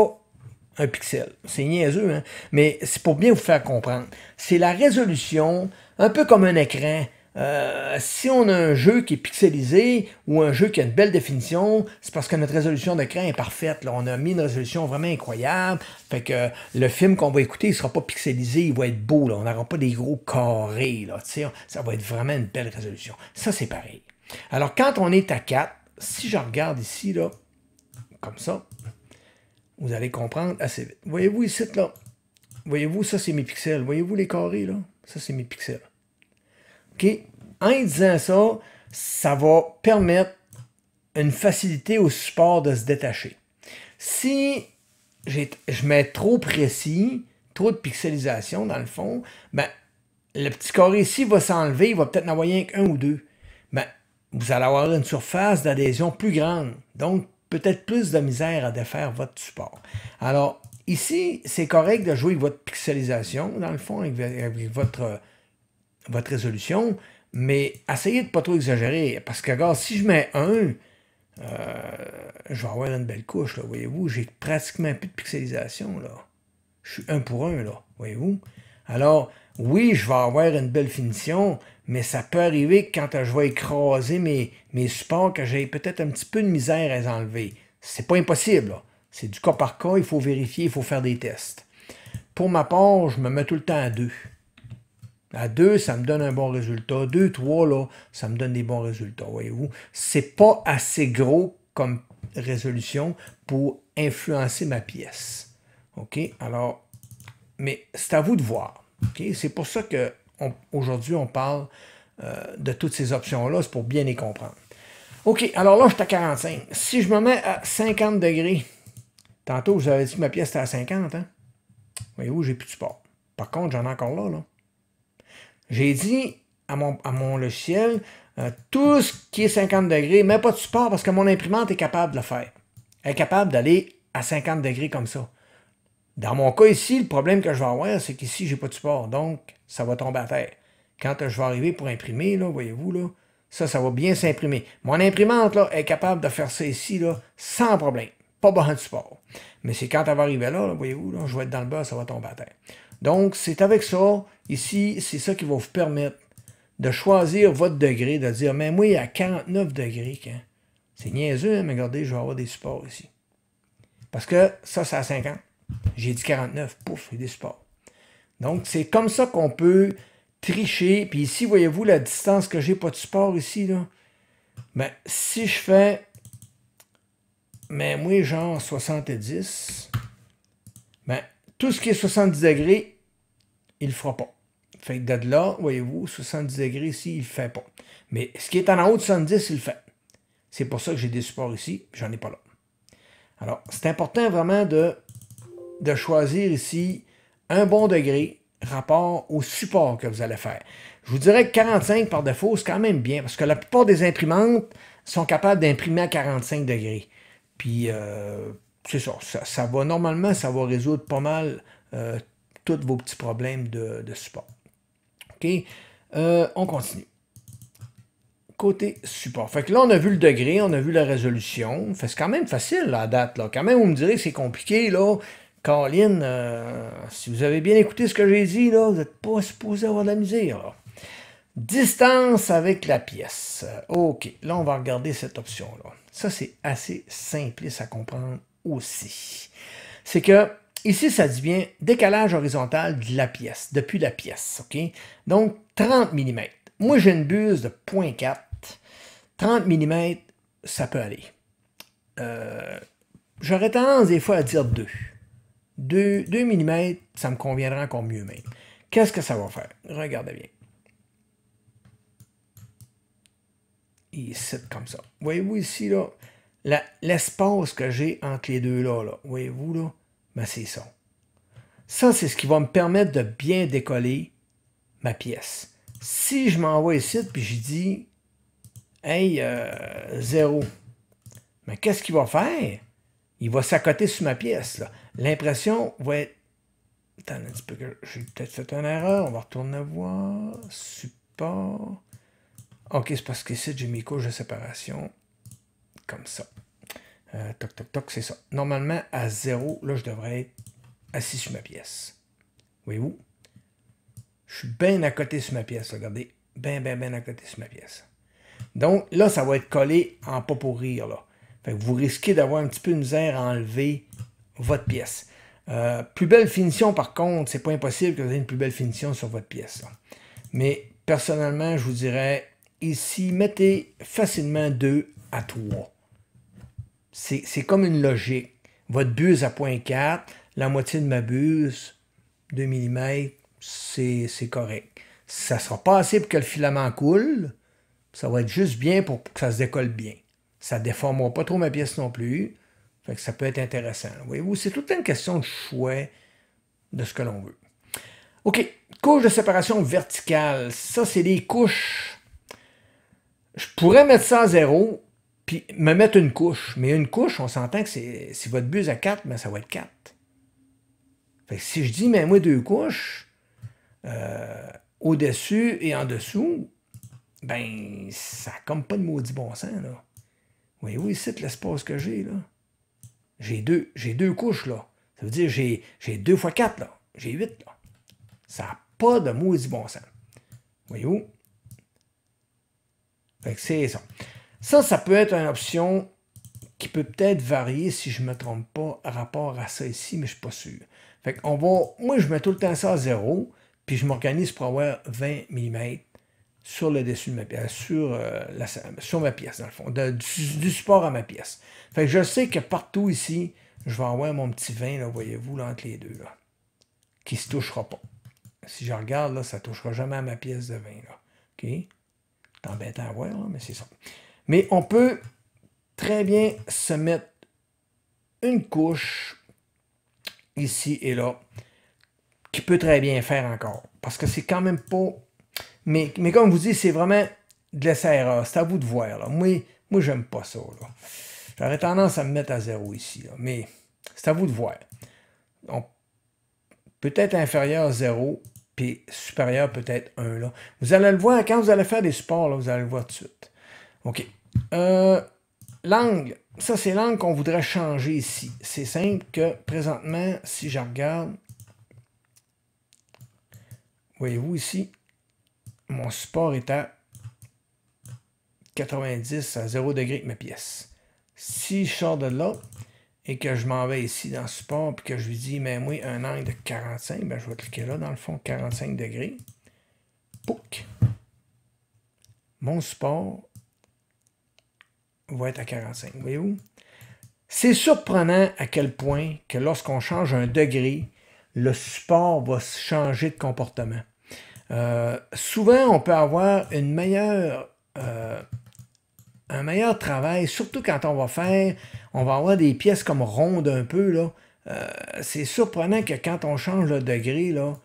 un pixel. C'est niaiseux, hein? Mais c'est pour bien vous faire comprendre. C'est la résolution, un peu comme un écran. Euh, si on a un jeu qui est pixelisé ou un jeu qui a une belle définition, c'est parce que notre résolution d'écran est parfaite. Là, on a mis une résolution vraiment incroyable. Fait que le film qu'on va écouter, il ne sera pas pixelisé, il va être beau. Là. On n'aura pas des gros carrés. Là, ça va être vraiment une belle résolution. Ça, c'est pareil. Alors, quand on est à quatre, si je regarde ici, là, comme ça, vous allez comprendre assez vite. Voyez-vous ici, là? Voyez-vous, ça, c'est mes pixels. Voyez-vous les carrés, là? Ça, c'est mes pixels. OK? En disant ça, ça va permettre une facilité au support de se détacher. Si je mets trop précis, trop de pixelisation dans le fond, ben, le petit carré ici va s'enlever, il va peut-être en envoyer qu'un ou deux. Ben, vous allez avoir une surface d'adhésion plus grande, donc peut-être plus de misère à défaire votre support. Alors, ici, c'est correct de jouer avec votre pixelisation, dans le fond, avec, avec votre... votre résolution, mais essayez de ne pas trop exagérer, parce que regarde, si je mets un, euh, je vais avoir une belle couche, voyez-vous, j'ai pratiquement plus de pixelisation, là. Je suis un pour un, là, voyez-vous. Alors, oui, je vais avoir une belle finition, mais ça peut arriver que quand je vais écraser mes, mes supports, que j'ai peut-être un petit peu de misère à les enlever. C'est pas impossible, là. C'est du cas par cas, il faut vérifier, il faut faire des tests. Pour ma part, je me mets tout le temps à deux. À deux, ça me donne un bon résultat. Deux, trois, là, ça me donne des bons résultats, voyez-vous. C'est pas assez gros comme résolution pour influencer ma pièce. OK? Alors, mais c'est à vous de voir. OK? C'est pour ça qu'aujourd'hui, on, on parle euh, de toutes ces options-là. C'est pour bien les comprendre. OK, alors là, je suis à quarante-cinq. Si je me mets à cinquante degrés, tantôt, je vous avais dit que ma pièce était à cinquante, hein? Voyez-vous, j'ai plus de support. Par contre, j'en ai encore là, là. J'ai dit à mon, à mon logiciel, euh, tout ce qui est cinquante degrés, mais pas de support parce que mon imprimante est capable de le faire. Elle est capable d'aller à cinquante degrés comme ça. Dans mon cas ici, le problème que je vais avoir, c'est qu'ici, j'ai pas de support. Donc, ça va tomber à terre. Quand je vais arriver pour imprimer, là, voyez-vous, là, ça, ça va bien s'imprimer. Mon imprimante, là, est capable de faire ça ici, là, sans problème. Pas besoin de support. Mais c'est quand elle va arriver là, là voyez-vous, là, je vais être dans le bas, ça va tomber à terre. Donc, c'est avec ça, ici, c'est ça qui va vous permettre de choisir votre degré, de dire, mais moi, à quarante-neuf degrés, hein? C'est niaiseux, hein? Mais regardez, je vais avoir des supports ici. Parce que ça, c'est à cinquante. J'ai dit quarante-neuf, pouf, il y a des supports. Donc, c'est comme ça qu'on peut tricher. Puis ici, voyez-vous la distance que j'ai pas de support ici, là? Ben, si je fais, mais moi, genre soixante-dix, ben, tout ce qui est soixante-dix degrés, il ne le fera pas. Fait que de là, voyez-vous, soixante-dix degrés ici, il ne le fait pas. Mais ce qui est en haut de soixante-dix, il le fait. C'est pour ça que j'ai des supports ici, j'en ai pas là. Alors, c'est important vraiment de, de choisir ici un bon degré rapport au support que vous allez faire. Je vous dirais que quarante-cinq par défaut, c'est quand même bien, parce que la plupart des imprimantes sont capables d'imprimer à quarante-cinq degrés. Puis, euh, c'est ça, ça, ça va normalement, ça va résoudre pas mal euh, tous vos petits problèmes de, de support. OK? Euh, on continue. Côté support. Fait que là, on a vu le degré, on a vu la résolution. Fait que c'est quand même facile, la date, là. Quand même, vous me direz que c'est compliqué, là. Caroline, euh, si vous avez bien écouté ce que j'ai dit, là, vous n'êtes pas supposé avoir de la misère, là. Distance avec la pièce. OK. Là, on va regarder cette option-là. Ça, c'est assez simpliste à comprendre aussi. C'est que, ici, ça dit bien décalage horizontal de la pièce, depuis la pièce, OK? Donc, trente millimètres. Moi, j'ai une buse de zéro point quatre. trente millimètres, ça peut aller. Euh, J'aurais tendance, des fois, à dire deux. deux millimètres, ça me conviendra encore mieux même. Qu'est-ce que ça va faire? Regardez bien. Ici, comme ça. Voyez-vous ici, là? L'espace que j'ai entre les deux là, là, voyez-vous là, ben c'est ça. Ça, c'est ce qui va me permettre de bien décoller ma pièce. Si je m'envoie ici, puis je dis hey, euh, zéro. Mais qu'est-ce qu'il va faire? Il va s'accoter sur ma pièce. L'impression va être... Attends un petit peu, que j'ai peut-être fait une erreur. On va retourner voir. Support. OK, c'est parce qu'ici, j'ai mes couches de séparation. Comme ça. Euh, toc, toc, toc, c'est ça. Normalement, à zéro, là, je devrais être assis sur ma pièce. Voyez-vous? Je suis bien à côté sur ma pièce. Regardez. Bien, bien, bien à côté sur ma pièce. Donc, là, ça va être collé en pas pour rire, là. Fait que vous risquez d'avoir un petit peu de misère à enlever votre pièce. Euh, plus belle finition, par contre, c'est pas impossible que vous ayez une plus belle finition sur votre pièce, là. Mais, personnellement, je vous dirais, ici, mettez facilement deux à trois. C'est comme une logique. Votre buse à zéro point quatre, la moitié de ma buse, deux millimètres, c'est correct. Ça sera pas assez pour que le filament coule. Ça va être juste bien pour que ça se décolle bien. Ça ne déformera pas trop ma pièce non plus. Fait que ça peut être intéressant. Voyez-vous, c'est toute une question de choix de ce que l'on veut. OK. Couche de séparation verticale. Ça, c'est des couches. Je pourrais mettre ça à zéro, puis me mettre une couche. Mais une couche, on s'entend que si votre buse à quatre, ben ça va être quatre. Fait que si je dis, mais moi, deux couches, euh, au-dessus et en dessous, ben ça n'a comme pas de maudit bon sens, là. Voyez-vous ici l'espace que j'ai, là? J'ai deux, j'ai deux couches, là. Ça veut dire que j'ai deux fois quatre, là. J'ai huit, là. Ça n'a pas de maudit bon sens. Voyez-vous? Fait que c'est ça. Ça, ça peut être une option qui peut peut-être varier, si je ne me trompe pas, par rapport à ça ici, mais je ne suis pas sûr. Fait qu'on va... Moi, je mets tout le temps ça à zéro, puis je m'organise pour avoir vingt millimètres. Sur le dessus de ma pièce, sur, euh, la, sur ma pièce, dans le fond, de, du, du support à ma pièce. Fait que je sais que partout ici, je vais avoir mon petit vingt, là, voyez-vous, là, entre les deux, là, qui ne se touchera pas. Si je regarde, là, ça ne touchera jamais à ma pièce de vingt, là. OK? C'est embêtant à voir, là, mais c'est ça. Mais on peut très bien se mettre une couche ici et là, qui peut très bien faire encore. Parce que c'est quand même pas... Mais, mais comme vous dites, c'est vraiment de l'essai-erreur. C'est à vous de voir, là. Moi, moi j'aime pas ça, là. J'aurais tendance à me mettre à zéro ici, là. Mais c'est à vous de voir. Donc, peut-être inférieur zéro, puis supérieur peut-être un, là. Vous allez le voir, quand vous allez faire des supports, là, vous allez le voir tout de suite. OK. Euh, l'angle. Ça, c'est l'angle qu'on voudrait changer ici. C'est simple que, présentement, si je regarde, voyez-vous ici, mon support est à quatre-vingt-dix à zéro degré avec ma pièce. Si je sors de là et que je m'en vais ici dans le support et que je lui dis, mais moi, un angle de quarante-cinq, ben, je vais cliquer là, dans le fond, quarante-cinq degrés. Pouc! Mon support va être à quarante-cinq. Voyez-vous? C'est surprenant à quel point que lorsqu'on change un degré, le support va changer de comportement. Euh, souvent, on peut avoir une meilleure, euh, un meilleur travail, surtout quand on va faire, on va avoir des pièces comme rondes un peu, là. Euh, c'est surprenant que quand on change le degré, là,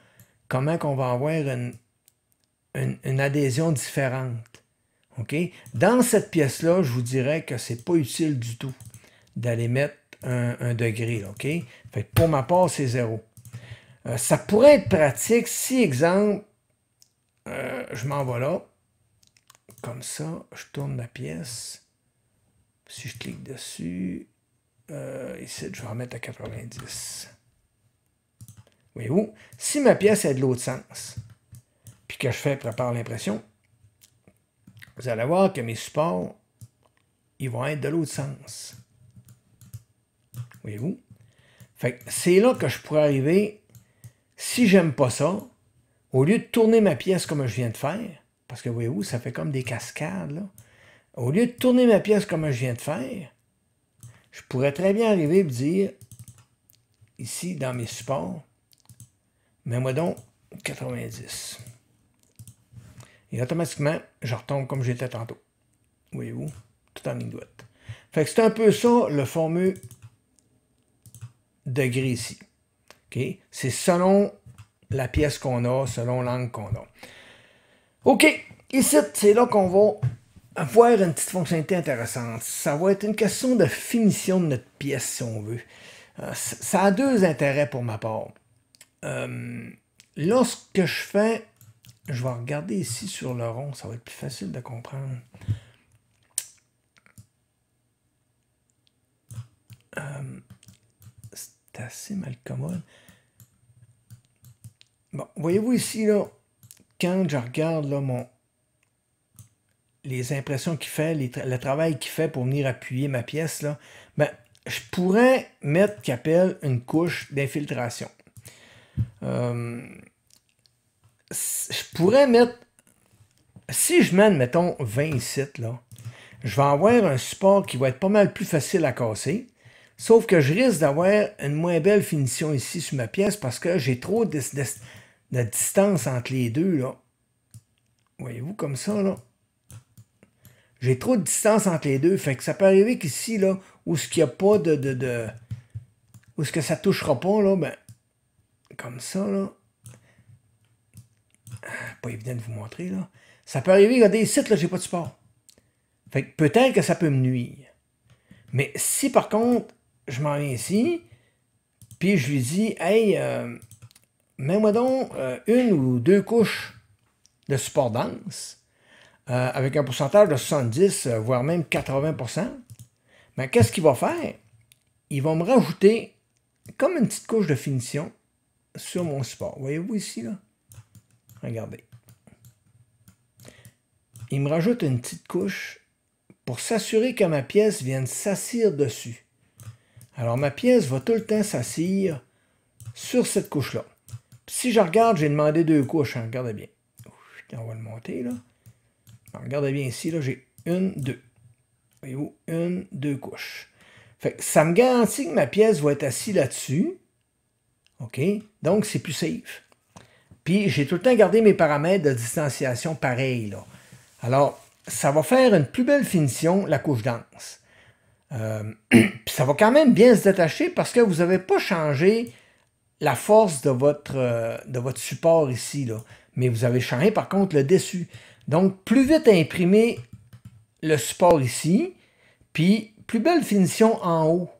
comment qu'on va avoir une, une, une adhésion différente. OK? Dans cette pièce-là, je vous dirais que c'est pas utile du tout d'aller mettre un, un degré, là, OK? Fait que pour ma part, c'est zéro. Euh, ça pourrait être pratique si, exemple, Euh, je m'en vais là, comme ça, je tourne la pièce, si je clique dessus, euh, ici, je vais remettre à quatre-vingt-dix. Voyez-vous, si ma pièce est de l'autre sens, puis que je fais prépare l'impression, vous allez voir que mes supports, ils vont être de l'autre sens. Voyez-vous? Fait que c'est là que je pourrais arriver, si j'aime pas ça, au lieu de tourner ma pièce comme je viens de faire, parce que voyez-vous, ça fait comme des cascades, là. Au lieu de tourner ma pièce comme je viens de faire, je pourrais très bien arriver et me dire, ici, dans mes supports, mets-moi donc quatre-vingt-dix. Et automatiquement, je retombe comme j'étais tantôt. Voyez-vous, tout en ligne droite. Fait que c'est un peu ça, le fameux degré ici. Okay? C'est selon... la pièce qu'on a, selon l'angle qu'on a. OK, ici, c'est là qu'on va avoir une petite fonctionnalité intéressante. Ça va être une question de finition de notre pièce, si on veut. Euh, ça a deux intérêts pour ma part. Euh, lorsque je fais... Je vais regarder ici sur le rond, ça va être plus facile de comprendre. Euh, C'est assez mal commode. Bon, voyez-vous ici, là, quand je regarde là, mon... les impressions qu'il fait, les tra le travail qu'il fait pour venir appuyer ma pièce, là, ben, je pourrais mettre qu'il appelle une couche d'infiltration. Euh, je pourrais mettre, si je mets, mettons, vingt sites, là, je vais avoir un support qui va être pas mal plus facile à casser, sauf que je risque d'avoir une moins belle finition ici sur ma pièce parce que j'ai trop de, de, de distance entre les deux, là. Voyez-vous comme ça, là? J'ai trop de distance entre les deux, fait que ça peut arriver qu'ici, là, où ce qu'il n'y a pas de, de, de... où ce que ça ne touchera pas, là, ben... Comme ça, là... Pas évident de vous montrer, là. Ça peut arriver, regardez, ici, là, j'ai pas de support. Fait que peut-être que ça peut me nuire. Mais si, par contre, je m'en viens ici, puis je lui dis, « Hey, euh, mets-moi donc euh, une ou deux couches de support dense. » Euh, avec un pourcentage de soixante-dix, euh, voire même quatre-vingts pour cent, ben, qu'est-ce qu'il va faire? Il va me rajouter comme une petite couche de finition sur mon support. Voyez-vous ici, là? Regardez. Il me rajoute une petite couche pour s'assurer que ma pièce vienne s'assir dessus. Alors, ma pièce va tout le temps s'assir sur cette couche-là. Si je regarde, j'ai demandé deux couches, hein? Regardez bien. Ouf, on va le monter, là. Alors, regardez bien ici, là, j'ai une, deux. Voyez-vous, une, deux couches. Fait que ça me garantit que ma pièce va être assise là-dessus. OK? Donc, c'est plus safe. Puis, j'ai tout le temps gardé mes paramètres de distanciation pareils, là. Alors, ça va faire une plus belle finition, la couche dense. Euh, puis, ça va quand même bien se détacher parce que vous n'avez pas changé la force de votre, euh, de votre support ici, là. Mais vous avez changé, par contre, le dessus. Donc, plus vite à imprimer le support ici, puis plus belle finition en haut.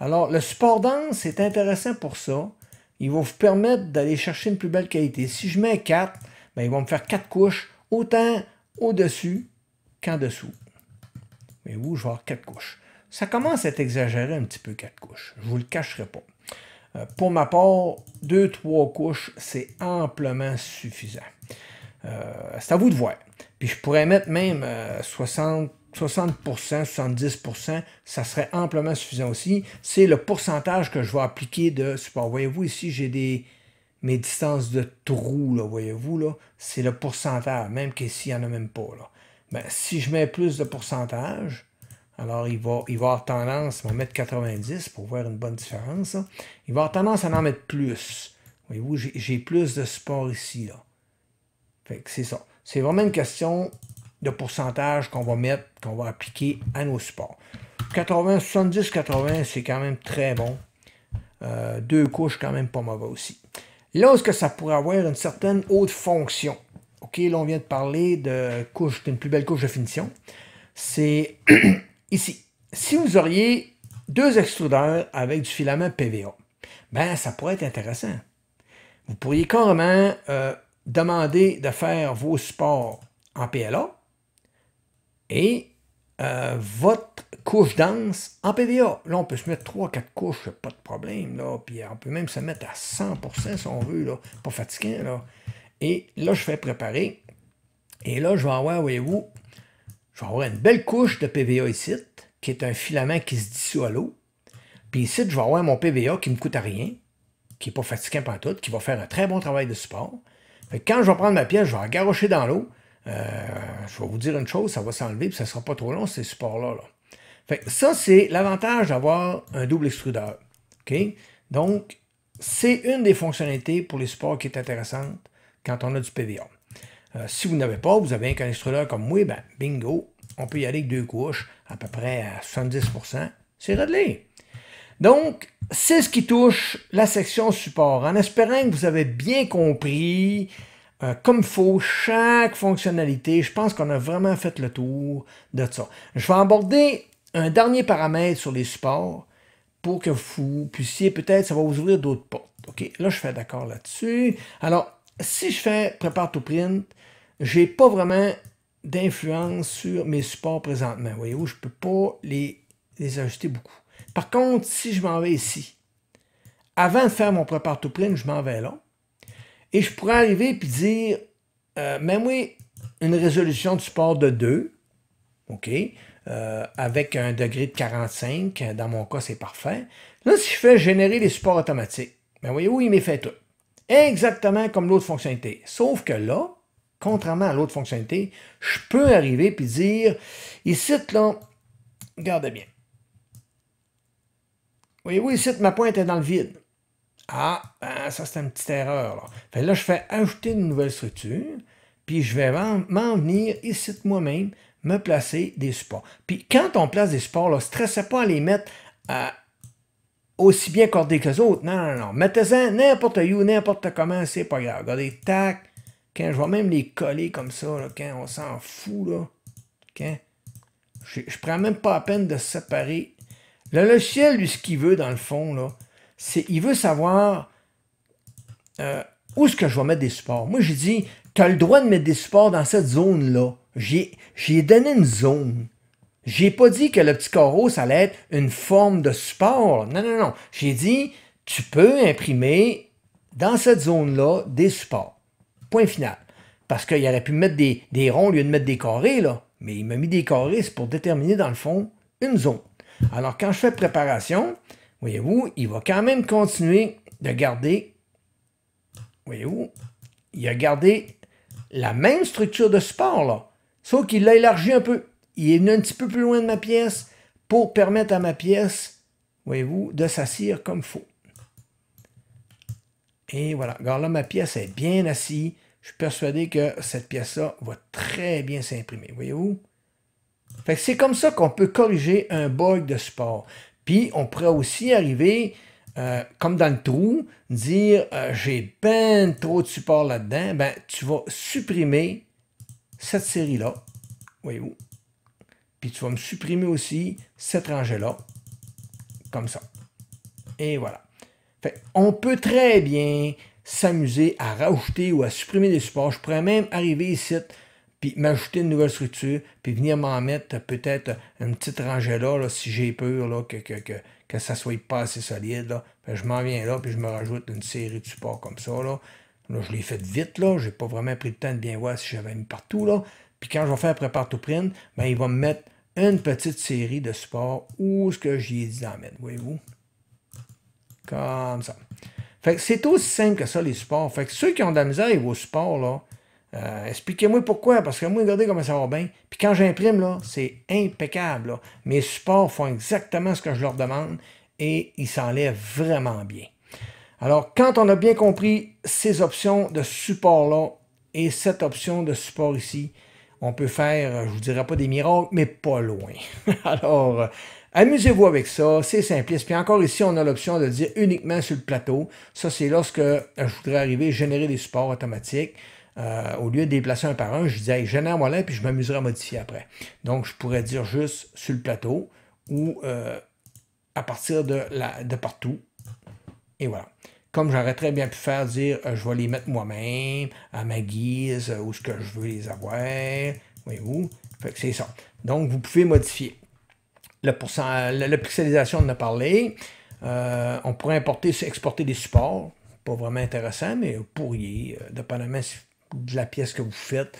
Alors, le support dense est intéressant pour ça. Il va vous permettre d'aller chercher une plus belle qualité. Si je mets quatre, ben, ils vont me faire quatre couches, autant au-dessus qu'en dessous. Mais vous, je vais avoir quatre couches. Ça commence à être exagéré un petit peu, quatre couches. Je ne vous le cacherai pas. Euh, pour ma part, deux, trois couches, c'est amplement suffisant. Euh, c'est à vous de voir. Puis je pourrais mettre même euh, soixante pour cent, soixante-dix pour cent, ça serait amplement suffisant aussi. C'est le pourcentage que je vais appliquer de support. Voyez-vous ici, j'ai des mes distances de trous, là, voyez-vous, là. C'est le pourcentage, même qu'ici, il n'y en a même pas, là. Ben, si je mets plus de pourcentage, alors il va, il va avoir tendance à en mettre quatre-vingt-dix pour voir une bonne différence, là. Il va avoir tendance à en mettre plus. Voyez-vous, j'ai plus de support ici, là. Fait que c'est ça. C'est vraiment une question de pourcentage qu'on va mettre, qu'on va appliquer à nos supports. quatre-vingts, soixante-dix, quatre-vingts, c'est quand même très bon. Euh, deux couches, quand même pas mauvais aussi. Là, est-ce que ça pourrait avoir une certaine haute fonction? OK, là, on vient de parler de couche, d'une plus belle couche de finition. C'est ici. Si vous auriez deux extrudeurs avec du filament P V A, ben, ça pourrait être intéressant. Vous pourriez carrément... Euh, demandez de faire vos supports en P L A et euh, votre couche dense en P V A. Là, on peut se mettre trois quatre couches, pas de problème, là. Puis on peut même se mettre à cent pour cent si on veut, là. Pas fatiguant, là. Et là, je fais préparer. Et là, je vais avoir, voyez-vous, je vais avoir une belle couche de P V A ici, qui est un filament qui se dissout à l'eau. Puis ici, je vais avoir mon P V A qui ne me coûte à rien, qui n'est pas fatiguant pantoute, qui va faire un très bon travail de support. Quand je vais prendre ma pièce, je vais la garrocher dans l'eau. Euh, je vais vous dire une chose, ça va s'enlever et ça ne sera pas trop long, ces supports-là. Là. Fait que ça, c'est l'avantage d'avoir un double extrudeur. Okay? Donc, c'est une des fonctionnalités pour les supports qui est intéressante quand on a du P V A. Euh, si vous n'avez pas, vous avez un extrudeur comme moi, ben bingo, on peut y aller avec deux couches, à peu près à soixante-dix pour cent. C'est réglé. Donc, c'est ce qui touche la section support. En espérant que vous avez bien compris euh, comme il faut chaque fonctionnalité. Je pense qu'on a vraiment fait le tour de ça. Je vais aborder un dernier paramètre sur les supports pour que vous puissiez, peut-être, ça va vous ouvrir d'autres portes. OK, là, je fais d'accord là-dessus. Alors, si je fais « Prépare to print », je n'ai pas vraiment d'influence sur mes supports présentement. Voyez-vous, je ne peux pas les, les ajuster beaucoup. Par contre, si je m'en vais ici, avant de faire mon prépare to print, je m'en vais là. Et je pourrais arriver et dire, euh, même oui, une résolution de support de deux, OK, euh, avec un degré de quarante-cinq, dans mon cas, c'est parfait. Là, si je fais générer les supports automatiques, mais voyez-vous, il m'est fait tout. Exactement comme l'autre fonctionnalité. Sauf que là, contrairement à l'autre fonctionnalité, je peux arriver puis dire, ici, là, regardez bien. Voyez-vous, ici, ma pointe est dans le vide. Ah, ben, ça, c'est une petite erreur. Là. Fait là, je fais ajouter une nouvelle structure, puis je vais m'en venir ici, moi-même, me placer des supports. Puis quand on place des supports, ne stressez pas à les mettre euh, aussi bien cordés que les autres. Non, non, non. Mettez-en n'importe où, n'importe comment, c'est pas grave. Regardez, tac. Quand je vais même les coller comme ça, là, quand on s'en fout, là. Quand je ne prends même pas la peine de séparer. Le logiciel, lui, ce qu'il veut, dans le fond, là, c'est il veut savoir euh, où est-ce que je vais mettre des supports. Moi, j'ai dit, tu as le droit de mettre des supports dans cette zone-là. J'ai j'ai donné une zone. J'ai pas dit que le petit carreau, ça allait être une forme de support. Non, non, non. J'ai dit, tu peux imprimer dans cette zone-là des supports. Point final. Parce qu'il aurait pu mettre des, des ronds au lieu de mettre des carrés, là. Mais il m'a mis des carrés, c'est pour déterminer, dans le fond, une zone. Alors, quand je fais préparation, voyez-vous, il va quand même continuer de garder, voyez-vous, il a gardé la même structure de support, là, sauf qu'il l'a élargi un peu. Il est venu un petit peu plus loin de ma pièce pour permettre à ma pièce, voyez-vous, de s'assir comme il faut. Et voilà. Regarde là, ma pièce est bien assise. Je suis persuadé que cette pièce-là va très bien s'imprimer, voyez-vous. Fait que c'est comme ça qu'on peut corriger un bug de support. Puis, on pourrait aussi arriver, euh, comme dans le trou, dire euh, « j'ai ben trop de support là-dedans », ben tu vas supprimer cette série-là, voyez-vous. Puis, tu vas me supprimer aussi cette rangée-là, comme ça. Et voilà. Fait on peut très bien s'amuser à rajouter ou à supprimer des supports. Je pourrais même arriver ici, puis m'ajouter une nouvelle structure, puis venir m'en mettre peut-être une petite rangée là, là si j'ai peur là, que, que, que, que ça ne soit pas assez solide. Là. Je m'en viens là, puis je me rajoute une série de supports comme ça. Là, là je l'ai fait vite, là. Je n'ai pas vraiment pris le temps de bien voir si j'avais mis partout. Là. Puis quand je vais faire prépare to print, ben, il va me mettre une petite série de supports où ce que j'y ai dit d'en mettre, voyez-vous? Comme ça. Fait que c'est aussi simple que ça, les supports. Fait que ceux qui ont de la misère avec vos supports, là, Euh, expliquez-moi pourquoi, parce que moi, regardez comment ça va bien. Puis quand j'imprime, là, c'est impeccable. Là. Mes supports font exactement ce que je leur demande et ils s'enlèvent vraiment bien. Alors, quand on a bien compris ces options de support-là et cette option de support ici, on peut faire, je ne vous dirais pas des miracles, mais pas loin. Alors, euh, amusez-vous avec ça, c'est simpliste. Puis encore ici, on a l'option de dire uniquement sur le plateau. Ça, c'est lorsque je voudrais arriver à générer des supports automatiques. Euh, au lieu de déplacer un par un, je disais hey, génère-moi là, puis je m'amuserai à modifier après. Donc, je pourrais dire juste sur le plateau ou euh, à partir de, la, de partout. Et voilà. Comme j'aurais très bien pu faire, dire euh, je vais les mettre moi-même, à ma guise, euh, où ce que je veux les avoir. Voyez-vous? Fait que c'est ça. Donc, vous pouvez modifier. Le pourcent, la, la pixelisation, on en a parlé. Euh, on pourrait importer, exporter des supports. Pas vraiment intéressant, mais vous pourriez, euh, dépendamment si de la pièce que vous faites,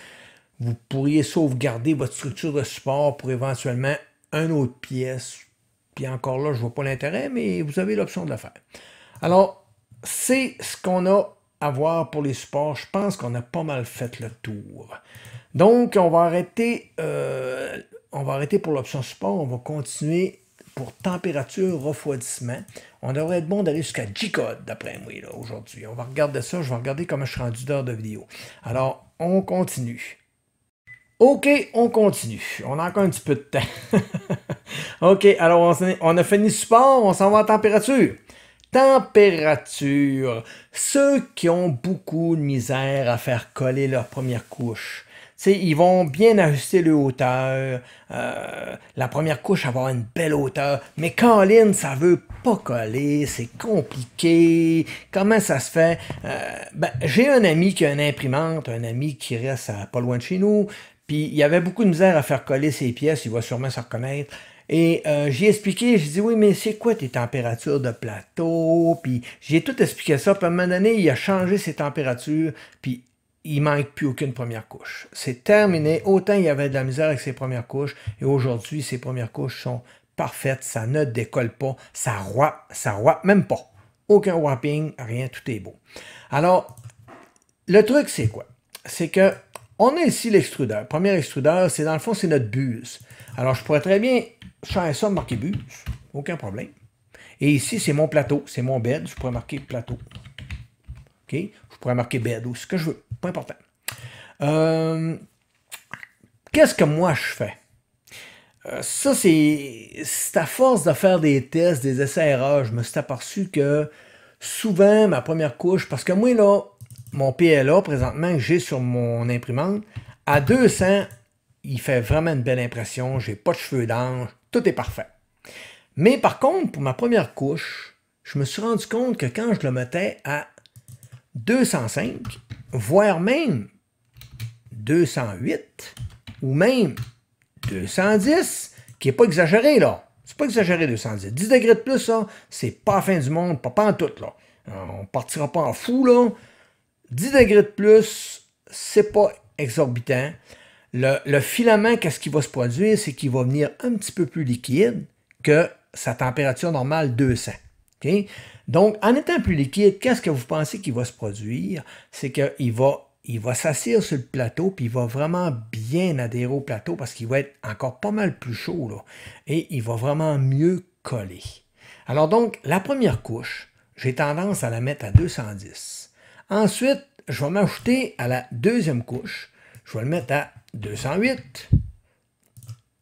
vous pourriez sauvegarder votre structure de support pour éventuellement une autre pièce. Puis encore là, je ne vois pas l'intérêt, mais vous avez l'option de le faire. Alors, c'est ce qu'on a à voir pour les supports. Je pense qu'on a pas mal fait le tour. Donc, on va arrêter, euh, on va arrêter pour l'option support. On va continuer pour température, refroidissement. On devrait être bon d'aller jusqu'à G-Code, d'après moi, là, aujourd'hui. On va regarder ça, je vais regarder comment je suis rendu d'heure de vidéo. Alors, on continue. OK, on continue. On a encore un petit peu de temps. OK, alors, on, on a fini support, on s'en va à température. température. Ceux qui ont beaucoup de misère à faire coller leur première couche, t'sais, ils vont bien ajuster leur hauteur. Euh, la première couche va avoir une belle hauteur. Mais Colin, ça veut pas coller. C'est compliqué. Comment ça se fait? Euh, ben, j'ai un ami qui a une imprimante, un ami qui reste à, pas loin de chez nous. Puis il avait beaucoup de misère à faire coller ses pièces. Il va sûrement se reconnaître. Et euh, j'ai expliqué, j'ai dit, oui, mais c'est quoi tes températures de plateau? Puis j'ai tout expliqué ça. Puis à un moment donné, il a changé ses températures. Puis il manque plus aucune première couche. C'est terminé. Autant il y avait de la misère avec ses premières couches. Et aujourd'hui, ses premières couches sont parfaites. Ça ne décolle pas. Ça roie, ça roie même pas. Aucun warping, rien, tout est beau. Alors, le truc, c'est quoi? C'est que on a ici l'extrudeur. Premier extrudeur, c'est dans le fond, c'est notre buse. Alors, je pourrais très bien changer ça, marquer buse. Aucun problème. Et ici, c'est mon plateau. C'est mon bed. Je pourrais marquer plateau. OK? Je pourrais marquer bed ou ce que je veux. Pas important. Euh, Qu'est-ce que moi, je fais? Euh, ça, c'est à force de faire des tests, des essais-erreurs. Je me suis aperçu que souvent, ma première couche, parce que moi, là, mon P L A, présentement, que j'ai sur mon imprimante, à deux cents, il fait vraiment une belle impression. J'ai pas de cheveux d'ange. Tout est parfait. Mais par contre, pour ma première couche, je me suis rendu compte que quand je le mettais à deux cent cinq, voire même deux cent huit, ou même deux cent dix, qui n'est pas exagéré, là. C'est pas exagéré, deux cent dix. dix degrés de plus, ça, c'est pas la fin du monde, pas, pas en tout, là. On partira pas en fou, là. dix degrés de plus, c'est pas exorbitant. Le, le filament, qu'est-ce qui va se produire? C'est qu'il va venir un petit peu plus liquide que sa température normale deux cents. Okay? Donc, en étant plus liquide, qu'est-ce que vous pensez qu'il va se produire? C'est qu'il va, il va s'assir sur le plateau, puis il va vraiment bien adhérer au plateau parce qu'il va être encore pas mal plus chaud, là, et il va vraiment mieux coller. Alors donc, la première couche, j'ai tendance à la mettre à deux cent dix. Ensuite, je vais m'ajouter à la deuxième couche. Je vais le mettre à deux cent huit.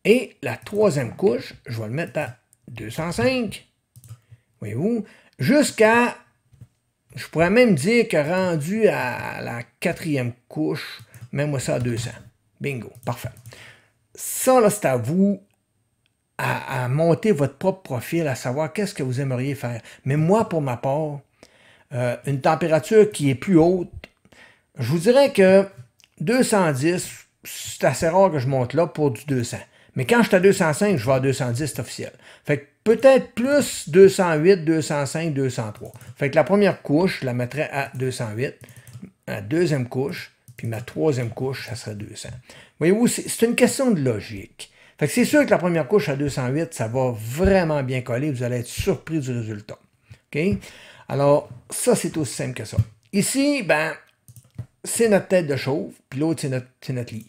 Et la troisième couche, je vais le mettre à deux cent cinq. Voyez-vous? Jusqu'à, je pourrais même dire que rendu à la quatrième couche, mets-moi ça à deux cents. Bingo, parfait. Ça, là, c'est à vous à, à monter votre propre profil, à savoir qu'est-ce que vous aimeriez faire. Mais moi, pour ma part, Euh, une température qui est plus haute, je vous dirais que deux cent dix, c'est assez rare que je monte là pour du deux cents. Mais quand je suis à deux cent cinq, je vais à deux cent dix, c'est officiel. Fait que peut-être plus deux cent huit, deux cent cinq, deux cent trois. Fait que la première couche, je la mettrais à deux cent huit. La deuxième couche, puis ma troisième couche, ça serait deux cents. Voyez-vous, c'est une question de logique. Fait que c'est sûr que la première couche à deux cent huit, ça va vraiment bien coller. Vous allez être surpris du résultat. OK? Alors, ça, c'est aussi simple que ça. Ici, ben, c'est notre tête de chauffe, puis l'autre, c'est notre, notre lit.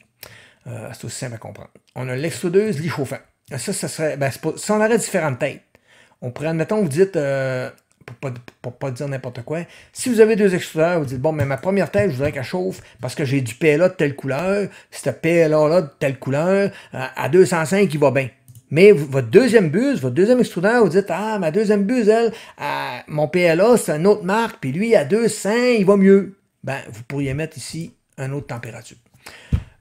Euh, c'est aussi simple à comprendre. On a l'extrudeuse, lit chauffant. Ça, ça serait, ben, pas, si on avait différentes têtes, on pourrait, admettons, vous dites, euh, pour ne pas, pour pas dire n'importe quoi, si vous avez deux extrudeurs, vous dites, bon, mais ma première tête, je voudrais qu'elle chauffe parce que j'ai du P L A de telle couleur, ce P L A-là de telle couleur, euh, à deux cent cinq, il va bien. Mais votre deuxième buse, votre deuxième extrudeur, vous dites, ah, ma deuxième buse, elle, à mon P L A, c'est une autre marque, puis lui, à deux cents, il va mieux. Ben, vous pourriez mettre ici une autre température.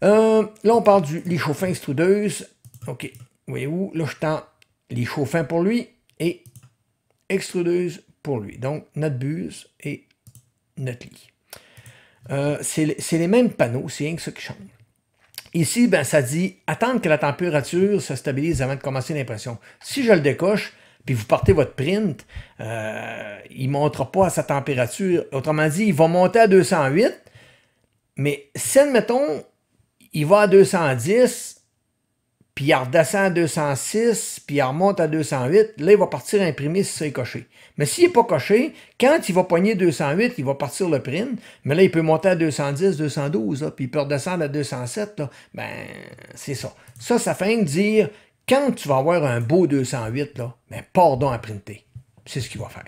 Euh, là, on parle du lit chauffant extrudeuse. OK, voyez-vous, là, je tends lit chauffant pour lui et extrudeuse pour lui. Donc, notre buse et notre lit. Euh, c'est les mêmes panneaux, c'est rien que ça qui change. Ici, ben, ça dit « Attendre que la température se stabilise avant de commencer l'impression ». Si je le décoche, puis vous partez votre print, euh, il ne montera pas à sa température. Autrement dit, il va monter à deux cent huit, mais si, admettons, il va à deux cent dix, puis il redescend à deux cent six, puis il remonte à deux cent huit, là, il va partir imprimer si ça est coché. Mais s'il n'est pas coché, quand il va pogner deux cent huit, il va partir le print, mais là, il peut monter à deux cent dix, deux cent douze, là, puis il peut redescendre à deux cent sept, là. Ben, c'est ça. Ça, ça fait de dire, quand tu vas avoir un beau deux cent huit, là, ben, pardon à printer. C'est ce qu'il va faire.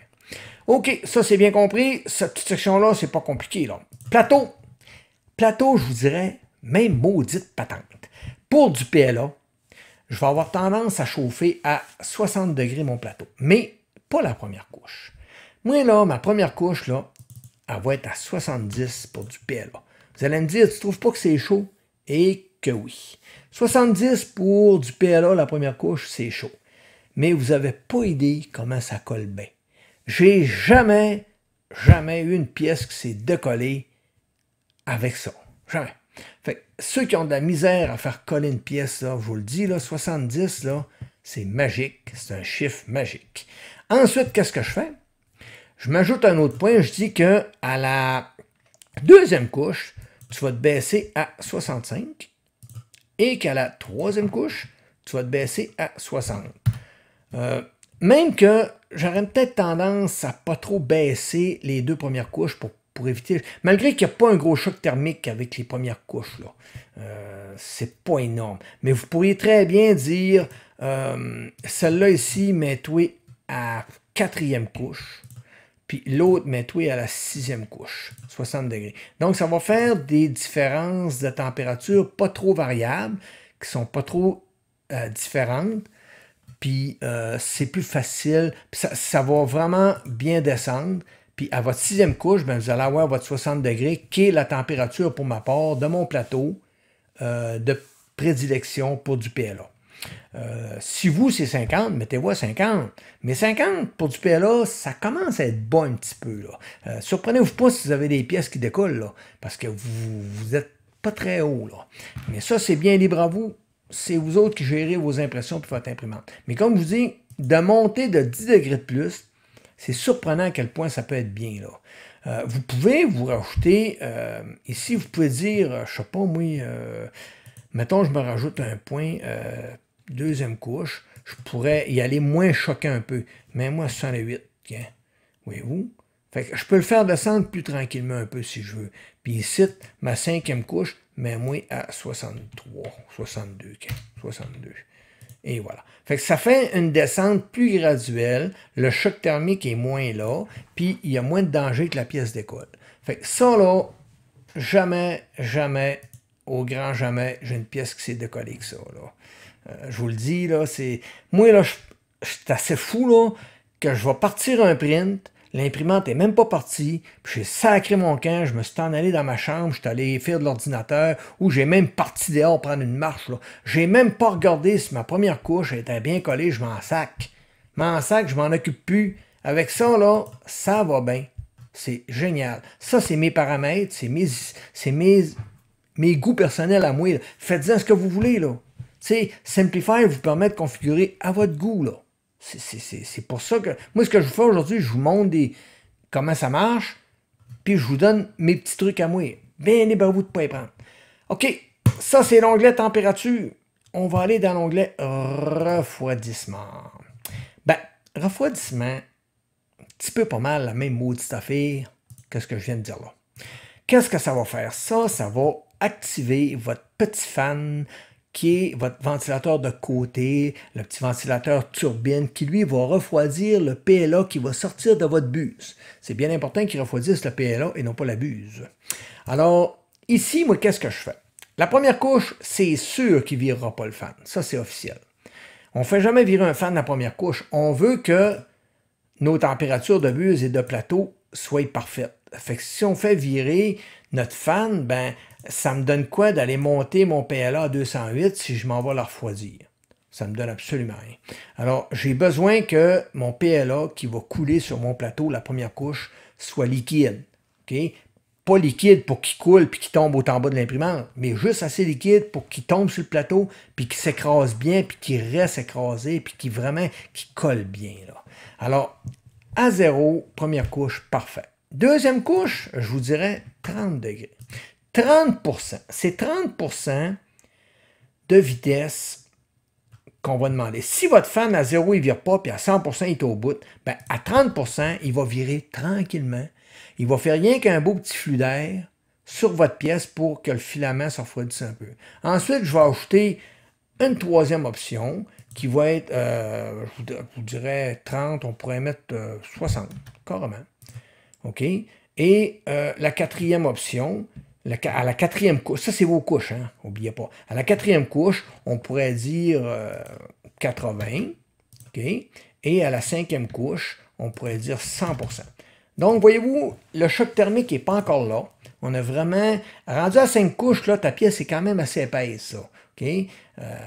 OK, ça, c'est bien compris. Cette petite section-là, c'est pas compliqué, là. Plateau. Plateau, je vous dirais, même maudite patente. Pour du P L A, je vais avoir tendance à chauffer à soixante degrés mon plateau, mais pas la première couche. Moi, là, ma première couche, là, elle va être à soixante-dix pour du P L A. Vous allez me dire, tu ne trouves pas que c'est chaud? Et que oui. soixante-dix pour du P L A, la première couche, c'est chaud. Mais vous n'avez pas idée comment ça colle bien. J'ai jamais, jamais eu une pièce qui s'est décollée avec ça. Jamais. Fait que ceux qui ont de la misère à faire coller une pièce, là, je vous le dis, là, soixante-dix, là, c'est magique. C'est un chiffre magique. Ensuite, qu'est-ce que je fais? Je m'ajoute un autre point. Je dis que à la deuxième couche, tu vas te baisser à soixante-cinq et qu'à la troisième couche, tu vas te baisser à soixante. Euh, même que j'aurais peut-être tendance à pas trop baisser les deux premières couches pour, pour éviter... Malgré qu'il n'y a pas un gros choc thermique avec les premières couches, là, euh, c'est pas énorme. Mais vous pourriez très bien dire, euh, celle-là ici, mets-toi à quatrième couche. Puis l'autre, mets-toi à la sixième couche, soixante degrés. Donc, ça va faire des différences de température pas trop variables, qui sont pas trop euh, différentes. Puis euh, c'est plus facile, puis ça, ça va vraiment bien descendre. Puis à votre sixième couche, bien, vous allez avoir votre soixante degrés, qui est la température, pour ma part, de mon plateau euh, de prédilection pour du P L A. Euh, si vous, c'est cinquante, mettez-vous à cinquante. Mais cinquante, pour du P L A, ça commence à être bas un petit peu. Euh, surprenez-vous pas si vous avez des pièces qui décollent, là, parce que vous n'êtes pas très haut. Là. Mais ça, c'est bien libre à vous. C'est vous autres qui gérez vos impressions puis votre imprimante. Mais comme je vous dis, de monter de dix degrés de plus, c'est surprenant à quel point ça peut être bien. Là. Euh, vous pouvez vous rajouter, euh, ici, vous pouvez dire, je sais pas, moi, euh, mettons, je me rajoute un point... Euh, deuxième couche, je pourrais y aller moins choquant un peu. Mais moi, cent huit, hein? Voyez-vous? Fait que je peux le faire descendre plus tranquillement un peu si je veux. Puis ici, ma cinquième couche, mais moi à soixante-trois, soixante-deux, hein? soixante-deux. Et voilà. Fait que ça fait une descente plus graduelle. Le choc thermique est moins là. Puis il y a moins de danger que la pièce décolle. Fait que ça là, jamais, jamais, au grand jamais, j'ai une pièce qui s'est décollée que ça là. Euh, je vous le dis, là, c'est... Moi, là, je, je suis assez fou, là, que je vais partir un print, l'imprimante n'est même pas partie, puis j'ai sacré mon camp, je me suis en allé dans ma chambre, je suis allé faire de l'ordinateur, ou j'ai même parti dehors prendre une marche, là. J'ai même pas regardé si ma première couche était bien collée, je m'en sac. M'en sac, je m'en occupe plus. Avec ça, là, ça va bien. C'est génial. Ça, c'est mes paramètres, c'est mes, c'est mes, mes goûts personnels à moi. Faites-en ce que vous voulez, là. C'est Simplify vous permet de configurer à votre goût. C'est pour ça que... Moi, ce que je vous fais aujourd'hui, je vous montre des, comment ça marche, puis je vous donne mes petits trucs à moi. Bien libre à vous de ne pas y prendre. OK, ça, c'est l'onglet Température. On va aller dans l'onglet Refroidissement. Ben, refroidissement, un petit peu pas mal la même maudite affaire que ce que je viens de dire là. Qu'est-ce que ça va faire? Ça, ça va activer votre petit fan... qui est votre ventilateur de côté, le petit ventilateur turbine, qui lui va refroidir le P L A qui va sortir de votre buse. C'est bien important qu'il refroidisse le P L A et non pas la buse. Alors, ici, moi, qu'est-ce que je fais? La première couche, c'est sûr qu'il ne virera pas le fan. Ça, c'est officiel. On ne fait jamais virer un fan la première couche. On veut que nos températures de buse et de plateau soient parfaites. Fait que si on fait virer notre fan, ben... ça me donne quoi d'aller monter mon P L A à deux cent huit si je m'en vais la refroidir? Ça me donne absolument rien. Alors, j'ai besoin que mon P L A qui va couler sur mon plateau, la première couche, soit liquide. Okay? Pas liquide pour qu'il coule puis qu'il tombe au en bas de l'imprimante, mais juste assez liquide pour qu'il tombe sur le plateau puis qu'il s'écrase bien, puis qu'il reste écrasé, puis qu'il vraiment qu'il colle bien. Là. Alors, à zéro, première couche, parfait. Deuxième couche, je vous dirais trente degrés. trente pour cent, c'est trente pour cent de vitesse qu'on va demander. Si votre fan à zéro, il ne vire pas, puis à cent pour cent, il est au bout, ben à trente pour cent, il va virer tranquillement. Il va faire rien qu'un beau petit flux d'air sur votre pièce pour que le filament se refroidisse un peu. Ensuite, je vais ajouter une troisième option qui va être, euh, je vous dirais trente, on pourrait mettre euh, soixante, carrément. OK? Et euh, la quatrième option... à la quatrième couche, ça c'est vos couches, hein, n'oubliez pas. À la quatrième couche, on pourrait dire euh, quatre-vingts, ok? Et à la cinquième couche, on pourrait dire cent pour cent. Donc, voyez-vous, le choc thermique n'est pas encore là. On a vraiment rendu à cinq couches, là, ta pièce est quand même assez épaisse, ça. Okay? Euh,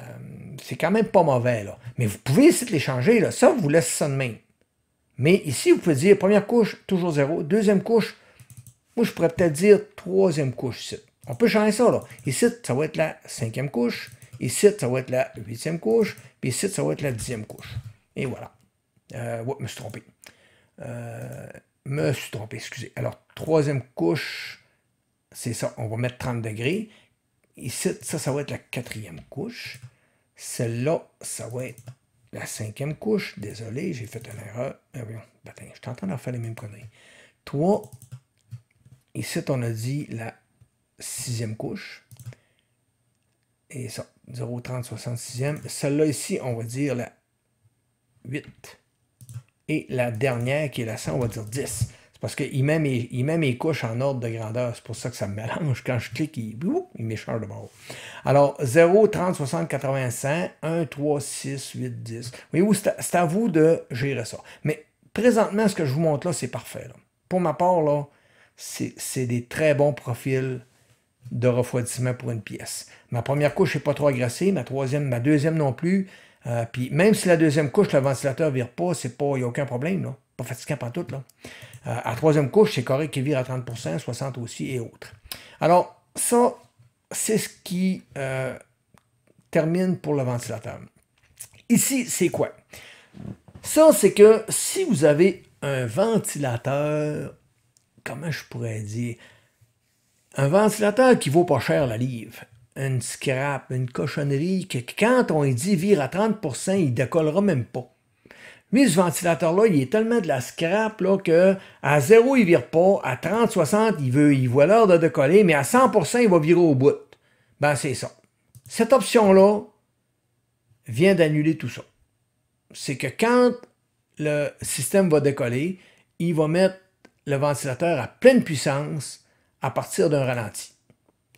c'est quand même pas mauvais, là. Mais vous pouvez essayer de les changer, là. Ça, vous laisse ça de même. Mais ici, vous pouvez dire première couche, toujours zéro. Deuxième couche, moi, je pourrais peut-être dire troisième couche ici. On peut changer ça, là. Ici, ça va être la cinquième couche. Ici, ça va être la huitième couche. Puis ici, ça va être la dixième couche. Et voilà. Euh, ouais, je me suis trompé. Euh, me suis trompé, excusez. Alors, troisième couche, c'est ça. On va mettre trente degrés. Ici, ça, ça va être la quatrième couche. Celle-là, ça va être la cinquième couche. Désolé, j'ai fait une erreur. Ah oui, ben, je t'entends en faire les mêmes conneries. trois. Ici, on a dit la sixième couche. Et ça, zéro, trente, soixante-sixième. Celle-là ici, on va dire la huit. Et la dernière, qui est la cent, on va dire dix. C'est parce qu'il met, met mes couches en ordre de grandeur. C'est pour ça que ça me mélange. Quand je clique, il, il m'échange de bord. Alors, zéro, trente, soixante, quatre-vingts, cent. un, trois, six, huit, dix. Voyez-vous, c'est à, à vous de gérer ça. Mais présentement, ce que je vous montre là, c'est parfait. Là. Pour ma part, là, c'est des très bons profils de refroidissement pour une pièce. Ma première couche n'est pas trop agressée, ma troisième, ma deuxième non plus. Euh, puis même si la deuxième couche, le ventilateur ne vire pas, c'est pas, il n'y a aucun problème, là. Pas fatigant pantoute, là. Euh, à la troisième couche, c'est correct qu'il vire à trente pour cent, soixante pour cent aussi et autres. Alors, ça, c'est ce qui euh, termine pour le ventilateur. Ici, c'est quoi? Ça, c'est que si vous avez un ventilateur, comment je pourrais dire? Un ventilateur qui vaut pas cher la livre, une scrap, une cochonnerie, que quand on dit vire à trente pour cent, il décollera même pas. Lui, ce ventilateur-là, il est tellement de la scrap là, que à zéro, il vire pas, à trente, soixante, il veut, il voit l'heure de décoller, mais à cent pour cent, il va virer au bout. Ben, c'est ça. Cette option-là vient d'annuler tout ça. C'est que quand le système va décoller, il va mettre le ventilateur à pleine puissance à partir d'un ralenti.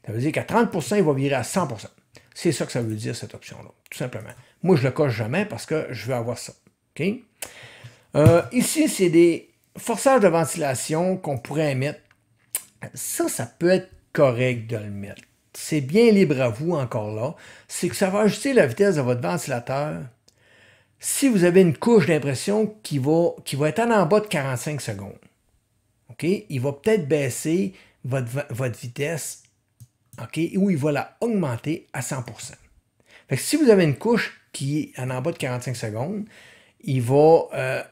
Ça veut dire qu'à trente pour cent, il va virer à cent pour cent. C'est ça que ça veut dire, cette option-là, tout simplement. Moi, je ne le coche jamais parce que je veux avoir ça. Okay? Euh, ici, c'est des forçages de ventilation qu'on pourrait mettre. Ça, ça peut être correct de le mettre. C'est bien libre à vous, encore là. C'est que ça va ajuster la vitesse de votre ventilateur si vous avez une couche d'impression qui va, qui va être en bas de quarante-cinq secondes. Okay? Il va peut-être baisser votre, votre vitesse, okay? Ou il va la augmenter à cent pour cent. Fait que si vous avez une couche qui est en bas de quarante-cinq secondes, il va, euh,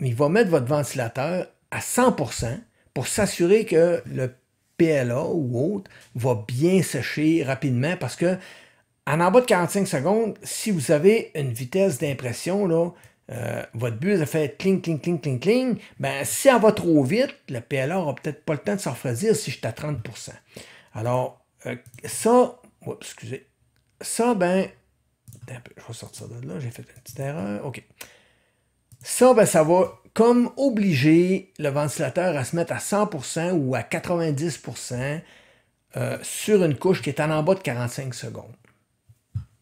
il va mettre votre ventilateur à cent pour cent pour s'assurer que le P L A ou autre va bien sécher rapidement parce que en bas de quarante-cinq secondes, si vous avez une vitesse d'impression, là, Euh, votre buse a fait cling, cling, cling, cling, cling, ben, si elle va trop vite, le P L A n'aura peut-être pas le temps de se refroidir si je suis à trente pour cent. Alors, euh, ça, oups, excusez, ça, ben, un peu, je vais sortir de là, j'ai fait une petite erreur, ok. Ça, ben, ça va comme obliger le ventilateur à se mettre à cent pour cent ou à quatre-vingt-dix pour cent euh, sur une couche qui est en bas de quarante-cinq secondes.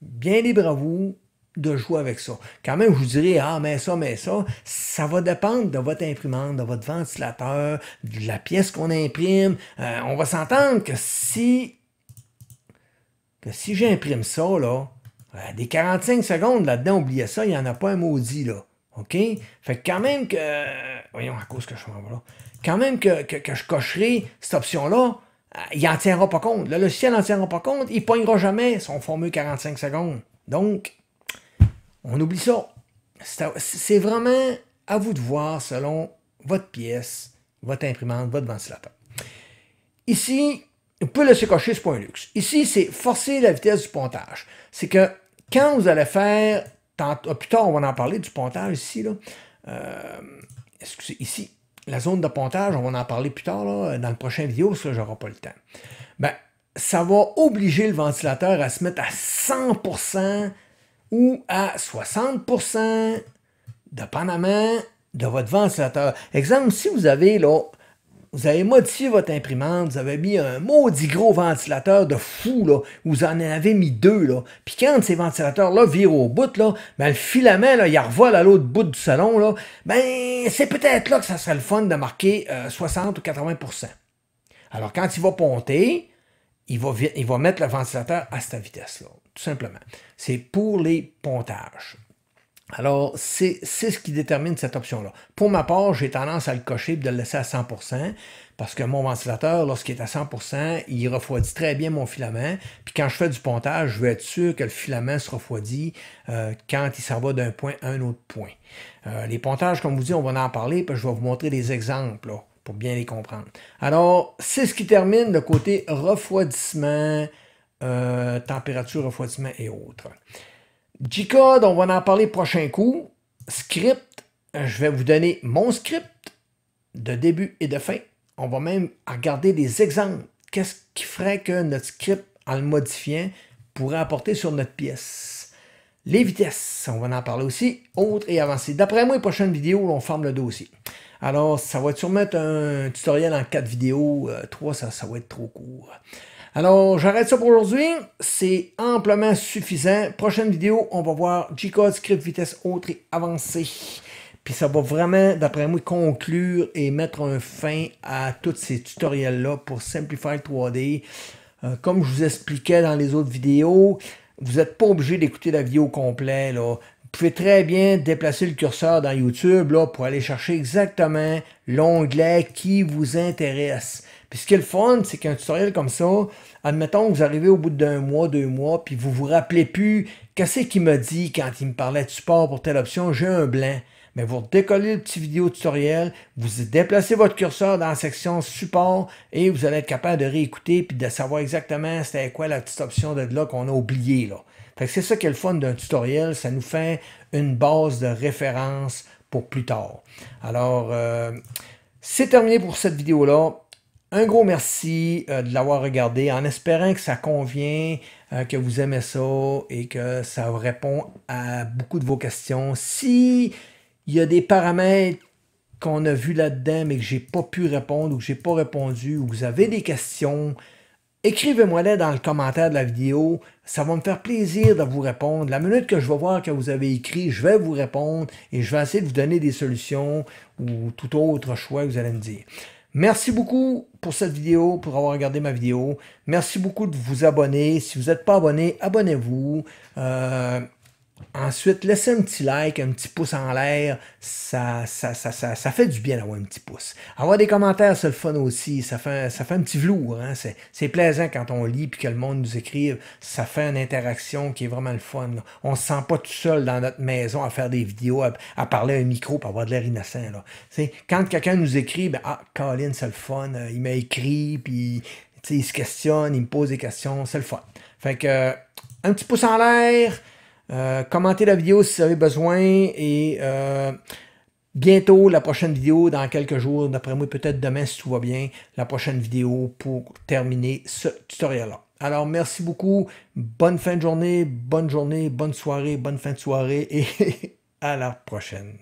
Bien libre à vous de jouer avec ça. Quand même, je vous dirais, ah, mais ça, mais ça, ça va dépendre de votre imprimante, de votre ventilateur, de la pièce qu'on imprime. Euh, on va s'entendre que si que si j'imprime ça, là, euh, des quarante-cinq secondes là-dedans, oubliez ça, il n'y en a pas un maudit, là. OK? Fait que quand même que... Euh, voyons, à cause que je m'en vais là. Quand même que, que, que je cocherai cette option-là, euh, il n'en tiendra pas compte. Le logiciel n'en tiendra pas compte, il ne pognera jamais son fameux quarante-cinq secondes. Donc, on oublie ça. C'est vraiment à vous de voir selon votre pièce, votre imprimante, votre ventilateur. Ici, vous pouvez laisser cocher, ce n'est pas un luxe. Ici, c'est forcer la vitesse du pontage. C'est que quand vous allez faire, plus tard on va en parler du pontage ici, là. Euh, excusez, ici, la zone de pontage, on va en parler plus tard là, dans le prochain vidéo, parce que je n'aurai pas le temps. Ben, ça va obliger le ventilateur à se mettre à cent pour cent ou à soixante pour cent dépendamment de votre ventilateur. Exemple, si vous avez là, Vous avez modifié votre imprimante, vous avez mis un maudit gros ventilateur de fou, là, vous en avez mis deux, là. Puis quand ces ventilateurs-là virent au bout, là, ben, le filament, là, il revole à l'autre bout du salon, là, ben, c'est peut-être là que ça serait le fun de marquer euh, soixante ou quatre-vingts pour cent. Alors, quand il va ponter, il va, il va mettre le ventilateur à cette vitesse-là, tout simplement. C'est pour les pontages. Alors, c'est ce qui détermine cette option-là. Pour ma part, j'ai tendance à le cocher et de le laisser à cent pour cent parce que mon ventilateur, lorsqu'il est à cent pour cent, il refroidit très bien mon filament. Puis quand je fais du pontage, je veux être sûr que le filament se refroidit euh, quand il s'en va d'un point à un autre point. Euh, les pontages, comme vous dites, on va en parler puis je vais vous montrer des exemples là, pour bien les comprendre. Alors, c'est ce qui termine le côté refroidissement, euh, température, refroidissement et autres. G-Code, on va en parler prochain coup. Script, je vais vous donner mon script de début et de fin. On va même regarder des exemples. Qu'est-ce qui ferait que notre script, en le modifiant, pourrait apporter sur notre pièce? Les vitesses, on va en parler aussi. Autres et avancées. D'après moi, les prochaines vidéos, on ferme le dossier. Alors, ça va sûrement être un tutoriel en quatre vidéos. Euh, trois, ça, ça va être trop court. Alors, j'arrête ça pour aujourd'hui. C'est amplement suffisant. Prochaine vidéo, on va voir G-Code, script, vitesse, autres et avancées. Puis ça va vraiment, d'après moi, conclure et mettre un fin à tous ces tutoriels-là pour Simplify trois D. Euh, comme je vous expliquais dans les autres vidéos, vous n'êtes pas obligé d'écouter la vidéo complète, là. Vous pouvez très bien déplacer le curseur dans YouTube là, pour aller chercher exactement l'onglet qui vous intéresse. Puis ce qui est le fun, c'est qu'un tutoriel comme ça, admettons que vous arrivez au bout d'un mois, deux mois, puis vous vous rappelez plus qu'est-ce qu'il me dit quand il me parlait de support pour telle option, j'ai un blanc. Mais vous décollez le petit vidéo tutoriel, vous déplacez votre curseur dans la section support et vous allez être capable de réécouter puis de savoir exactement c'était quoi la petite option de là qu'on a oubliée là. C'est ça qui est le fun d'un tutoriel, ça nous fait une base de référence pour plus tard. Alors, euh, c'est terminé pour cette vidéo-là. Un gros merci euh, de l'avoir regardé en espérant que ça convient, euh, que vous aimez ça et que ça répond à beaucoup de vos questions. Si il y a des paramètres qu'on a vus là-dedans mais que je n'ai pas pu répondre ou que je n'ai pas répondu ou que vous avez des questions, écrivez-moi-les dans le commentaire de la vidéo. Ça va me faire plaisir de vous répondre. La minute que je vais voir que vous avez écrit, je vais vous répondre et je vais essayer de vous donner des solutions ou tout autre choix que vous allez me dire. Merci beaucoup pour cette vidéo, pour avoir regardé ma vidéo. Merci beaucoup de vous abonner. Si vous n'êtes pas abonné, abonnez-vous. Euh, ensuite, laissez un petit like, un petit pouce en l'air. Ça, ça, ça, ça, ça fait du bien d'avoir un petit pouce. Avoir des commentaires, c'est le fun aussi. Ça fait, ça fait un petit velours. Hein? C'est plaisant quand on lit et que le monde nous écrive. Ça fait une interaction qui est vraiment le fun. Là. On ne se sent pas tout seul dans notre maison à faire des vidéos, à, à parler à un micro pour avoir de l'air innocent. Là. Quand quelqu'un nous écrit, ben, ah, Colin, c'est le fun. Il m'a écrit, puis il se questionne, il me pose des questions. C'est le fun. Fait que, un petit pouce en l'air. Euh, commentez la vidéo si vous avez besoin et euh, bientôt la prochaine vidéo dans quelques jours, d'après moi peut-être demain si tout va bien, la prochaine vidéo pour terminer ce tutoriel-là. Alors merci beaucoup, bonne fin de journée, bonne journée, bonne soirée, bonne fin de soirée et à la prochaine.